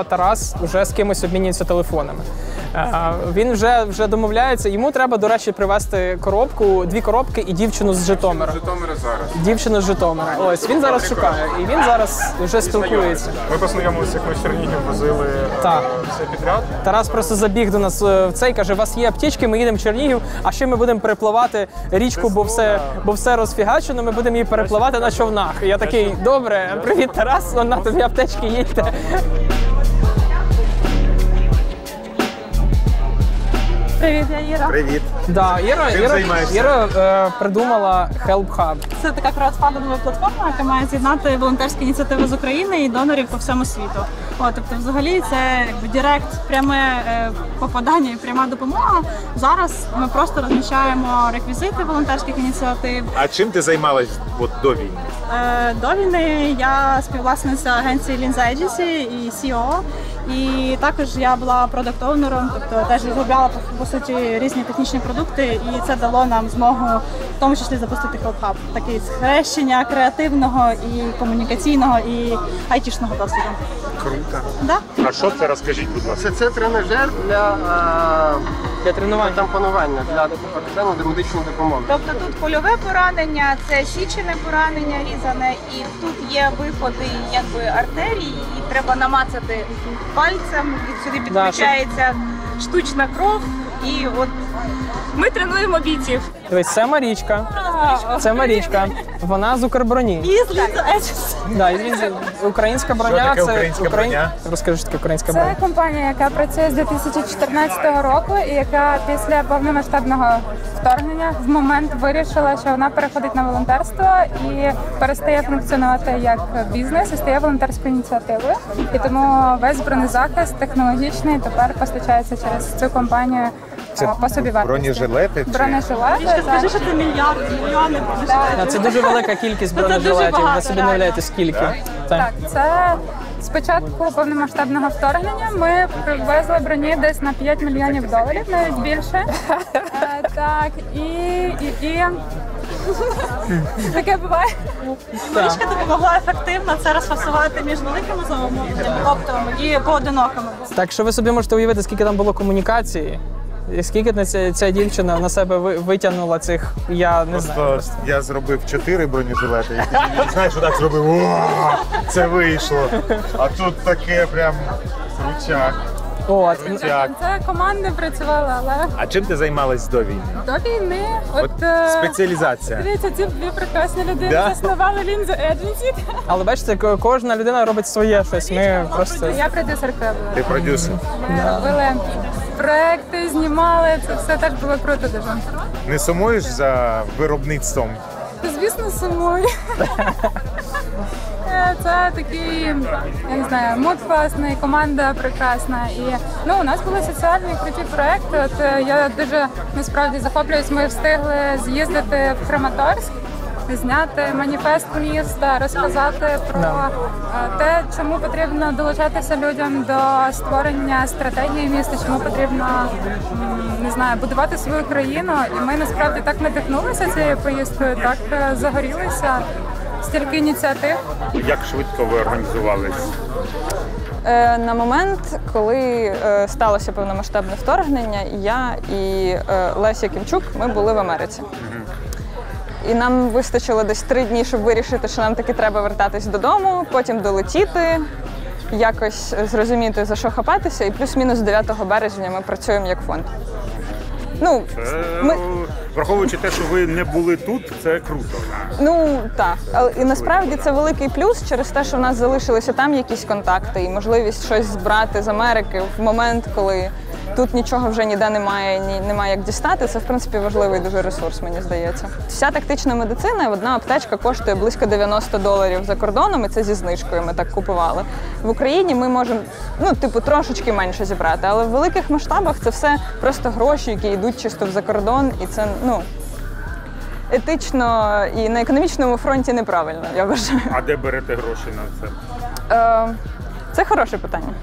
Тарас вже з кимось обмінюється телефонами. Він вже домовляється. Йому треба, до речі, привезти коробку, дві коробки і дівчину з Житомира. Дівчину з Житомира. Ось, він зараз шукає. І він зараз вже спілкується. Ми познайомилися, як ми в Чернігів возили все підряд. Тарас просто забіг до нас в цей, каже, у вас є аптечки, ми їдемо в Чернігів, а ще ми будемо перепливати річку, бо все розфігачено, ми будемо її перепливати на човнах. І я такий, добре, привіт, Тарас, на тобі аптечки, їдьте. Привіт, я Іра. Привіт. Іра придумала Help Hub. Це така краудфандингова платформа, яка має з'єднати волонтерські ініціативи з України і донорів по всьому світу. Тобто взагалі це директ, пряме попадання і пряма допомога. Зараз ми просто розміщаємо реквізити волонтерських ініціатив. А чим ти займалась до війни? До війни я співвласниця агенції Linza Agency і CEO. І також я була продакт-оунером, тобто теж розробляла, по суті, різні технічні продукти, і це дало нам змогу, в тому числі, запустити Help Hub. Таке схрещення креативного і комунікаційного, і айтішного досвіду. Круто. Да? А що це, розкажіть, будь ласка? Це тренажер для тампонування, для медичної допомоги. Тобто тут кульове поранення, це щічене поранення різане, і тут є виходи артерій, і треба намацати пальцем, сюди підключається штучна кров, і от ми тренуємо бійців. Дивись, це Марічка. Це Марічка. Вона з Укрброні. Українська броня. Що таке українська броня? Розкажи, що таке українська броня. Це компанія, яка працює з 2014 року і яка після повномасштабного вторгнення в момент вирішила, що вона переходить на волонтерство і перестає функціонувати як бізнес і стає волонтерською ініціативою. І тому весь бронезахист технологічний тепер постачається через цю компанію. Це бронежилети? Бронежилети. Скажи, що це мільйони бронежилетів. Це дуже велика кількість бронежилетів, ви собі не уявляєте скільки. Так, це з початку повномасштабного вторгнення ми привезли броні десь на $5 мільйонів, навіть більше. Так, і... Таке буває. Марічка допомогла ефективно це розфасувати між великими замовленнями, оптовими і поодинокими. Так, що ви собі можете уявити, скільки там було комунікації? І скільки ця дівчина на себе витягнула цих, я не знаю. Просто я зробив 4 бронежилети, і знаєш, що так зробив, ооо, це вийшло. А тут таке прям ручак. Це команди працювали, але... А чим ти займалась до війни? До війни, от... Спеціалізація. Дивіться, ці дві прекрасні людини заснували Linza Agency. Але бачите, кожна людина робить своє щось, ми просто... Я продюсерка була. Ти продюсер? Ми робили... проекти знімали, це все теж було круто дуже. Не сумуєш за виробництвом? Звісно, сумую. Це такий, я не знаю, мод класний, команда прекрасна. І, у нас були соціальні круті проекти. От я дуже, насправді, захоплююсь. Ми встигли з'їздити в Краматорськ, зняти маніфест міста, розказати про те, чому потрібно долучатися людям до створення стратегії міста, чому потрібно, не знаю, будувати свою країну. І ми, насправді, так надихнулися цією поїздкою, так загорілися, стільки ініціатив. Як швидко ви організувалися? На момент, коли сталося повномасштабне вторгнення, я і Леся Кімчук, ми були в Америці. І нам вистачило десь 3 дні, щоб вирішити, що нам таки треба вертатись додому, потім долетіти, якось зрозуміти, за що хапатися, і плюс-мінус 9 березня ми працюємо як фонд. Враховуючи те, що ви не були тут, це круто. Ну, так. І насправді це великий плюс через те, що в нас залишилися там якісь контакти і можливість щось збирати з Америки в момент, коли тут нічого вже ніде немає, немає як дістати. Це, в принципі, важливий дуже ресурс, мені здається. Вся тактична медицина, одна аптечка коштує близько $90 за кордоном, і це зі знижкою ми так купували. В Україні ми можемо, ну, типу, трошечки менше зібрати, але в великих масштабах це все просто гроші, які йдуть чисто в закордон, і це, ну, етично і на економічному фронті неправильно, я вважаю. А де берете гроші на це? Це хороше питання.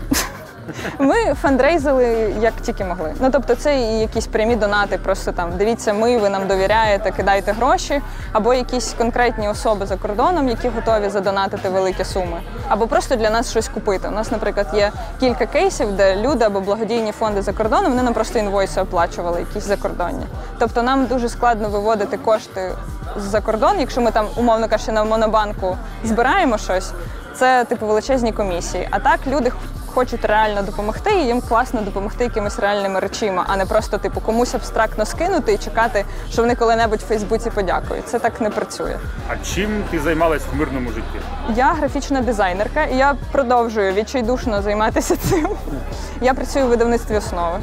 Ми фандрейзили, як тільки могли. Ну, тобто це і якісь прямі донати, просто там, дивіться, ви нам довіряєте, кидайте гроші, або якісь конкретні особи за кордоном, які готові задонатити великі суми, або просто для нас щось купити. У нас, наприклад, є кілька кейсів, де люди або благодійні фонди за кордоном, вони нам просто інвойси оплачували, якісь закордонні. Тобто нам дуже складно виводити кошти з-за кордон, якщо ми там, умовно кажучи, на Монобанку збираємо щось, це, типу, величезні комісії. А так люди хочуть реально допомогти, і їм класно допомогти якимись реальними речима, а не просто, типу, комусь абстрактно скинути і чекати, що вони коли-небудь в Фейсбуці подякують. Це так не працює. А чим ти займалась в мирному житті? Я графічна дизайнерка, і я продовжую відчайдушно займатися цим. Я працюю в видавництві «Основи».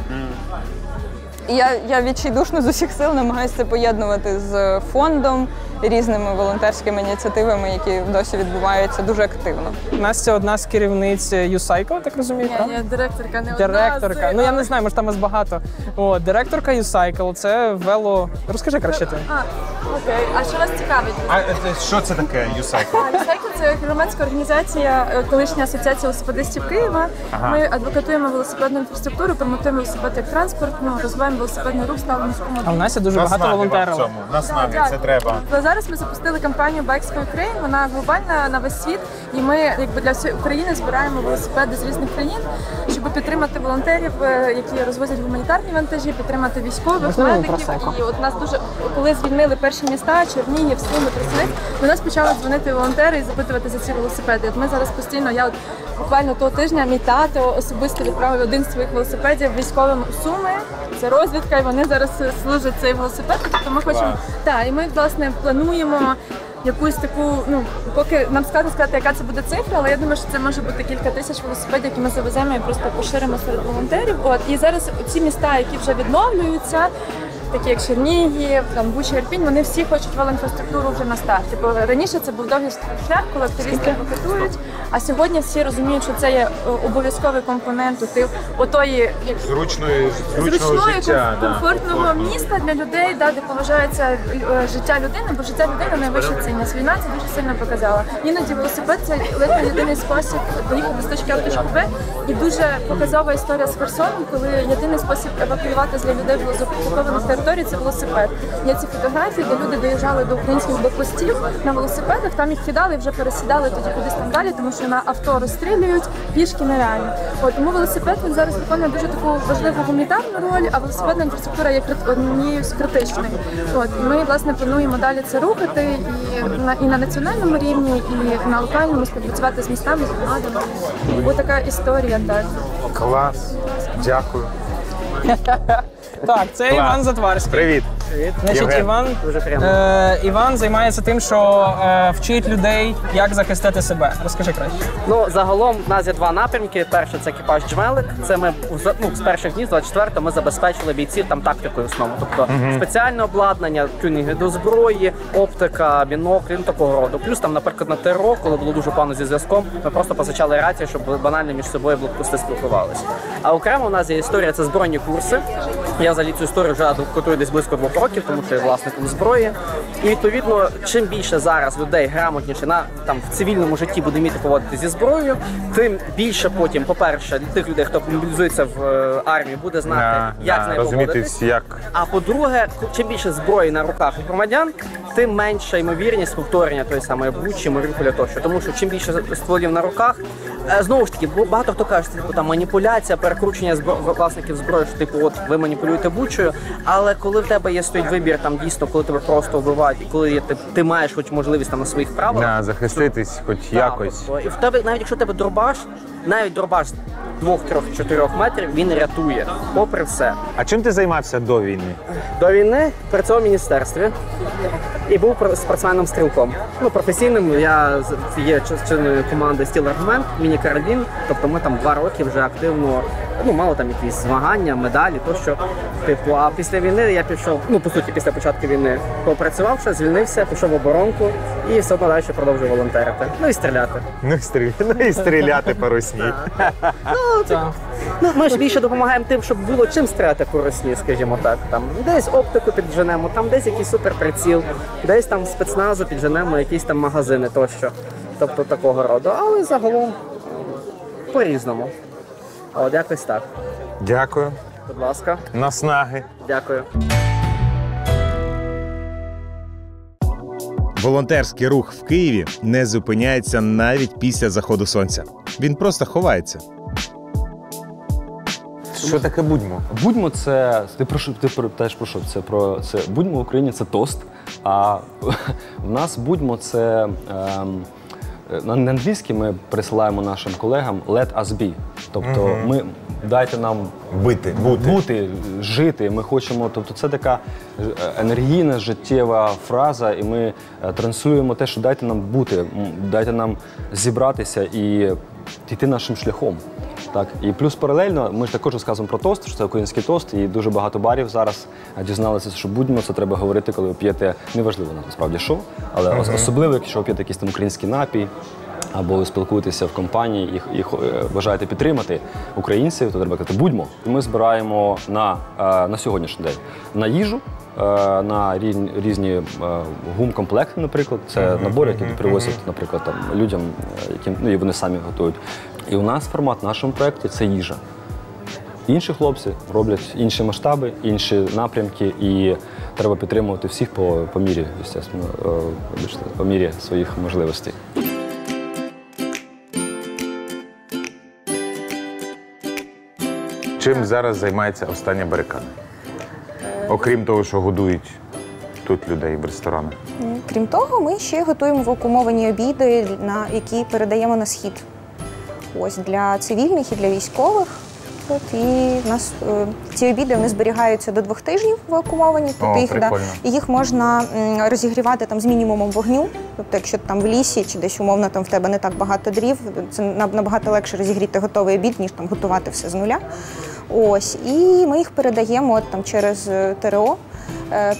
І я відчайдушно з усіх сил намагаюся це поєднувати з фондом, різними волонтерськими ініціативами, які досі відбуваються дуже активно. Настя одна з керівниць Юсайкл, так розумію, так? Ні, директорка, не одна. Директорка. Ну, я не знаю, може там вас багато. О, директорка Юсайкл, це вело... Розкажи краще ти. А, окей. А що вас цікавить? А що це таке Юсайкл? Юсайкл – це громадська організація, колишня асоціація велосипедистів Києва. Ага. Ми адвокатуємо велосипедну інфраструктуру, промотуємо велосипед як транспорт, ну, розвиваємо велосипедний рух, ставимо спомоги. А в Насті дуже багато волонтерів. Нас навіть це треба. Зараз ми запустили кампанію Bikes for Ukraine, вона глобальна на весь світ, і ми якби для всієї України збираємо велосипеди з різних країн, щоб підтримати волонтерів, які розвозять гуманітарні вантажі, підтримати військових, медиків. І от нас дуже, коли звільнили перші міста, Чернігів, Суми, Тростянець, до нас почали дзвонити волонтери і запитувати за ці велосипеди. От ми зараз постійно, я от буквально того тижня, мій тато особисто відправив один з своїх велосипедів військовим у Суми. Це розвідка, і вони зараз служать цей велосипед. Тобто ми хочемо, так, і ми, власне, плануємо якусь таку, ну, поки нам складно сказати, яка це буде цифра, але я думаю, що це може бути кілька тисяч велосипедів, які ми завеземо і просто поширимо серед волонтерів. От, і зараз ці міста, які вже відновлюються, такі як Чернігів, там, Буча, Ірпінь, вони всі хочуть велоінфраструктуру вже на старті. Бо раніше це був довгий шлях, коли активісти блокують, а сьогодні всі розуміють, що це є обов'язковий компонент отої зручного життя, комфортного міста для людей, де поважається життя людини, бо життя людини найвища цінність. Війна це дуже сильно показала. Іноді велосипед – це ледь єдиний спосіб доїхати з точки А в точку Б. І дуже показова історія з Херсоном, коли єдиний спосіб евакуювати для людей було з окупованих територій – це велосипед. Є ці фотографії, де люди доїжджали до українських блокпостів на велосипедах, там їх кидали і вже пересідали тоді кудись там далі, тому що на авто розстрілюють, пішки нереально. От, тому велосипед він зараз виконує дуже таку важливу гуманітарну роль, а велосипедна інфраструктура є однією з критичних. От, ми, власне, плануємо далі це рухати і на національному рівні, і на локальному, співпрацювати з містами, з громадами. Ось така історія, так. Клас. Дякую. Так, це Іван Затварський. Привіт. Значить, Іван займається тим, що вчить людей, як захистити себе. Розкажи краще. Ну, загалом в нас є два напрямки. Перший – це екіпаж «Джмелик». Це ми, ну, з перших днів, з 24-го, ми забезпечили бійців там тактикою в основному. Тобто спеціальне обладнання, тюнінги до зброї, оптика, біноклі, ну, такого роду. Плюс там, наприклад, на ТРО, коли було дуже погано зі зв'язком, ми просто позичали рації, щоб банально між собою блокпости спілкувалися. А окремо у нас є історія – це збройні курси. Я взагалі цю історію вже адвокатую десь близько 2 років, тому що я власником зброї. І відповідно, чим більше зараз людей грамотніше на там в цивільному житті буде вміти поводити зі зброєю, тим більше потім, по-перше, тих людей, хто мобілізується в армії, буде знати, як з нею поводитись. А по-друге, чим більше зброї на руках громадян, тим менша ймовірність повторення тої самої Бучі, Маріуполя тощо. Тому що чим більше стволів на руках, знову ж таки, багато хто каже, типу там маніпуляція, перекручення власників зброї, що типу, от ви маніпулюєте Бучею, але коли в тебе є стоїть вибір, там дійсно, коли тебе просто вбивають, і коли ти маєш хоч можливість там на своїх правилах захиститись, хоч якось. І в тебе, навіть якщо тебе дробаш, навіть дробаш 2-3-4 метрів він рятує, попри все. А чим ти займався до війни? До війни працював в міністерстві і був спортсменом-стрілком. Ну, професійним, я є частиною команди «Стіл Аргумент», «Міні-карабін», тобто ми там 2 роки вже активно, ну, мали там якісь змагання, медалі, тощо. Типу, а після війни я пішов, ну, по суті, після початку війни, попрацював ще, звільнився, пішов в оборонку і все одно далі продовжую волонтерити. Ну, і стріляти. Ну, і стріляти по русні. Ну, ми ж більше допомагаємо тим, щоб було чим стріляти по русні, скажімо так. Там десь оптику підженемо, там десь якийсь суперприціл, десь там спецназу підженемо, якісь там магазини тощо. Тобто такого роду. Але загалом по-різному. От якось так. Дякую. Будь ласка. Наснаги. Дякую. Волонтерський рух в Києві не зупиняється навіть після заходу сонця. Він просто ховається. Що таке Будьмо? Будьмо це, це Будьмо в Україні це тост, а в нас Будьмо це, на англійській ми присилаємо нашим колегам let us be, тобто ми, дайте нам бути, жити, ми хочемо, тобто це така енергійна, життєва фраза, і ми транслюємо те, що дайте нам бути, дайте нам зібратися і йти нашим шляхом. Так. І плюс паралельно ми ж також розказуємо про тост, що це український тост, і дуже багато барів зараз дізналися, що Будьмо, це треба говорити, коли ви п'єте, неважливо насправді що, але особливо, якщо ви п'єте якийсь там український напій, або ви спілкуєтеся в компанії і бажаєте підтримати українців, то треба казати «Будьмо». Ми збираємо на сьогоднішній день на їжу, на різні гумкомплекти, наприклад. Це набори, які привозять, наприклад, там, людям, яким, ну, і вони самі готують. І у нас формат в нашому проєкті – це їжа. Інші хлопці роблять інші масштаби, інші напрямки, і треба підтримувати всіх по мірі своїх можливостей. Чим зараз займається остання барикада? Окрім того, що годують тут людей в ресторанах. Крім того, ми ще готуємо вакуумовані обіди, які передаємо на схід. Ось для цивільних і для військових. От, і в нас ці обіди вони зберігаються до 2 тижнів вакуумовані. О, прикольно. І їх можна розігрівати там з мінімумом вогню. Тобто, якщо там в лісі чи десь умовно там в тебе не так багато дров, це набагато легше розігріти готовий обід, ніж там готувати все з нуля. Ось, і ми їх передаємо от, там через ТРО.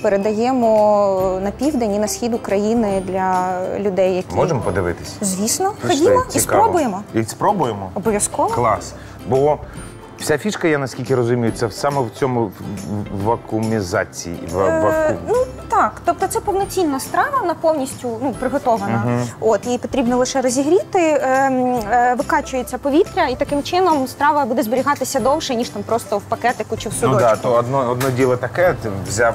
Передаємо на південь і на схід України для людей, які… Можемо подивитись? Звісно. Ходімо і спробуємо. І спробуємо? Обов'язково. Клас. Бо вся фішка, я наскільки розумію, це саме в цьому вакуумізації. Ну так, тобто це повноцінна страва, вона повністю приготована. От, її потрібно лише розігріти, викачується повітря, і таким чином страва буде зберігатися довше, ніж там просто в пакетику чи в судочку. Ну так, то одне діло таке, ти взяв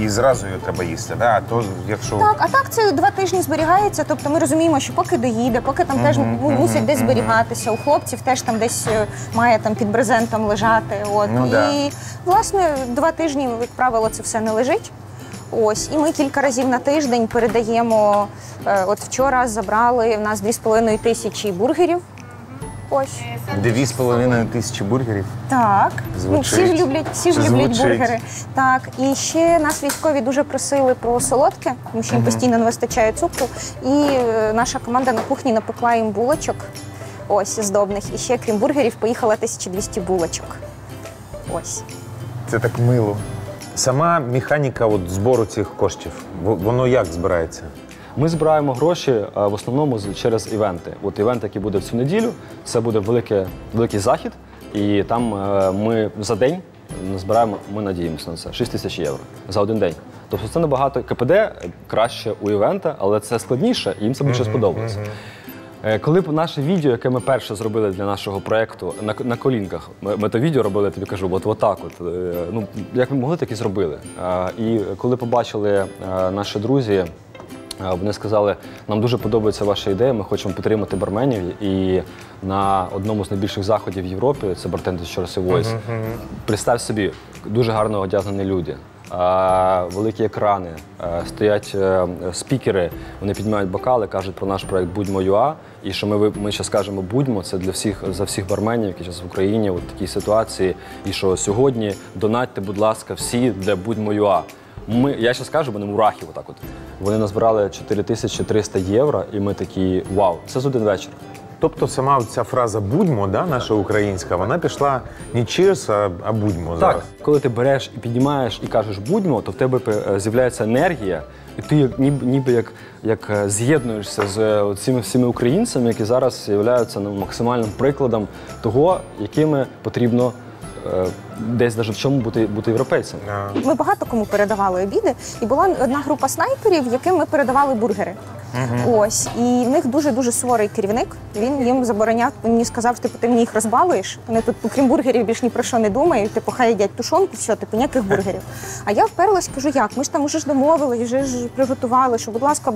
і зразу її треба їсти, а то якщо… Так, а так це 2 тижні зберігається, тобто ми розуміємо, що поки доїде, поки там теж мусить десь зберігатися, у хлопців теж там десь має під брезентом лежати. І, власне, 2 тижні, як правило, це все не лежить. Ось, і ми кілька разів на тиждень передаємо, от вчора забрали, в нас 2500 бургерів. Ось. 2500 бургерів? Так. Всі ж люблять бургери. Так, і ще нас військові дуже просили про солодке, тому що їм постійно не вистачає цукру. І наша команда на кухні напекла їм булочок, ось, здобних. І ще, крім бургерів, поїхала 1200 булочок. Ось. Це так мило. Сама механіка збору цих коштів, воно як збирається? Ми збираємо гроші в основному через івенти. От івент, який буде цю неділю, це буде великий захід, і там ми за день збираємо, ми надіємося на це, 6000 євро за 1 день. Тобто це набагато КПД краще у івента, але це складніше, і їм це більше сподобається. Коли б наше відео, яке ми перше зробили для нашого проєкту на колінках, ми то відео робили, я тобі кажу, отак, ну, як ми могли, так і зробили. І коли побачили наші друзі, вони сказали, нам дуже подобається ваша ідея, ми хочемо підтримати барменів. І на одному з найбільших заходів в Європі, це бартендер Choice Voice, представ собі, дуже гарно одягнені люди. великі екрани, стоять спікери, вони піднімають бокали, кажуть про наш проєкт «Будьмо.ua». І що ми зараз кажемо «Будьмо» – це для всіх, за всіх барменів, які зараз в Україні, в такій ситуації. І що сьогодні донатьте, будь ласка, всі для «Будьмо.ua». Я зараз кажу, бо не мурахів отак от. Вони назбирали 4300 євро, і ми такі «Вау, це з один вечір». Тобто сама ця фраза «будьмо», наша українська, вона пішла не «cheers», а «будьмо» зараз. Так, коли ти береш і піднімаєш і кажеш «будьмо», то в тебе з'являється енергія, і ти ніби як з'єднуєшся з цими всіми українцями, які зараз являються максимальним прикладом того, якими потрібно десь навіть в чому бути європейцем. Ми багато кому передавали обіди, і була одна група снайперів, яким ми передавали бургери. Ось, і в них дуже-дуже суворий керівник, він їм забороняв, він мені сказав, що ти мені їх розбалуєш, вони тут, окрім бургерів, більш ні про що не думають, типу, хай їдять тушонку, все, типу, ніяких бургерів. А я вперлась, кажу, як, ми ж там уже ж домовились, вже ж приготували, що будь ласка,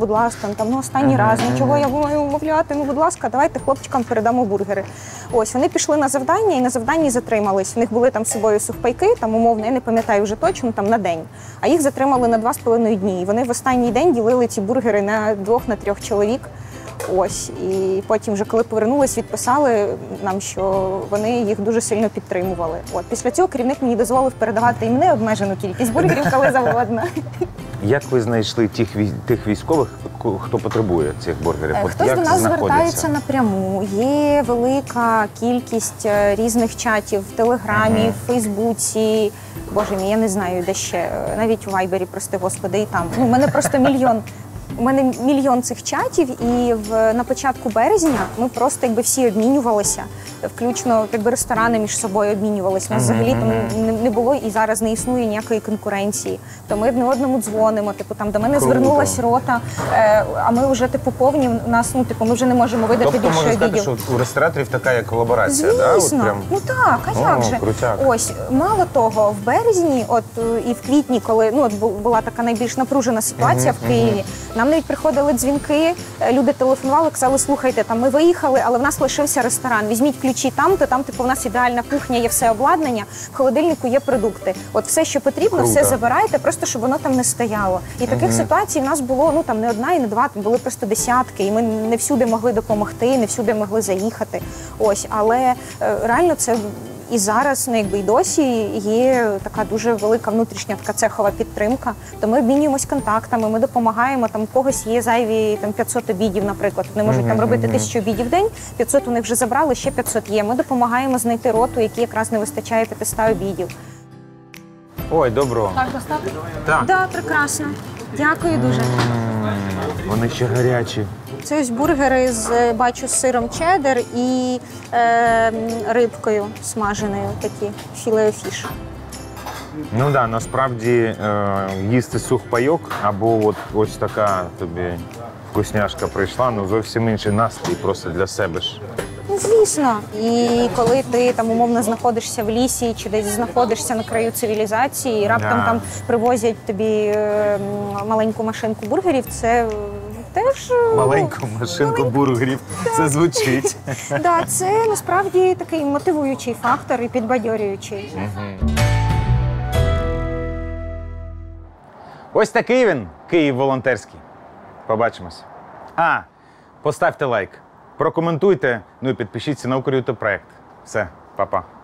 там, ну, останній раз, нічого я маю умовляти, ну, будь ласка, давайте хлопчикам передамо бургери. Ось, вони пішли на завдання, і на завданні затримались, в них були там з собою сухпайки, там, умовно, я не пам'ятаю вже точно, там, на день, а їх затримали на 2,5 дні, і вони в останній день ділили ці бургери на двох-трьох чоловік. Ось. І потім вже, коли повернулись, відписали нам, що вони їх дуже сильно підтримували. От. Після цього керівник мені дозволив передавати їм необмежену кількість бургерів, коли завгодно. Як ви знайшли тих військових, хто потребує цих бургерів? Хтось до нас звертається напряму. Є велика кількість різних чатів в Телеграмі, в Фейсбуці. Боже мій, я не знаю, де ще. Навіть у Вайбері, прости господи, і там. У мене просто мільйон. У мене мільйон цих чатів, і на початку березня ми просто всі обмінювалися, включно ресторани між собою обмінювалися. У нас взагалі не було і зараз не існує ніякої конкуренції. То ми одне одному дзвонимо, до мене звернулася рота, а ми вже повні, ми вже не можемо видати більше обідів. Тобто можна сказати, що у рестораторів така колаборація, так? Звісно, ну так, а як же? Ось, мало того, в березні і в квітні, коли була така найбільш напружена ситуація в Києві, нам навіть приходили дзвінки, люди телефонували, казали, слухайте, ми виїхали, але в нас лишився ресторан, візьміть ключі там-то, там в нас ідеальна кухня, є все обладнання, в холодильнику є продукти. От все, що потрібно, все забирайте, просто щоб воно там не стояло. І таких ситуацій в нас було не одна і не два, були просто десятки, і ми не всюди могли допомогти, не всюди могли заїхати. Але реально це і зараз, і досі є така дуже велика внутрішня цехова підтримка. То ми обмінюємось контактами, ми допомагаємо, у когось є зайві 500 обідів, наприклад. Вони можуть робити 1000 обідів в день, 500 у них вже забрали, ще 500 є. Ми допомагаємо знайти роту, якій якраз не вистачає 500 обідів. Ой, добро. Так, поставити? Так. Так, прекрасно. Дякую дуже. Вони ще гарячі. Це ось бургери, бачу, з сиром чеддер і рибкою смаженою, такі філе-о-фіш. Ну так, насправді їсти сухпайок або ось така тобі вкусняшка прийшла, ну зовсім інший настрій просто для себе ж. Звісно. І коли ти умовно знаходишся в лісі чи десь знаходишся на краю цивілізації і раптом там привозять тобі маленьку машинку бургерів, це теж… Маленьку машинку бургерів, це звучить. Так, це насправді такий мотивуючий фактор і підбадьорюючий. Ось такий він, Київ волонтерський. Побачимось. А, поставте лайк. Прокоментуйте, ну і підпишіться на Укр YouTube проєкт. Все, па-па.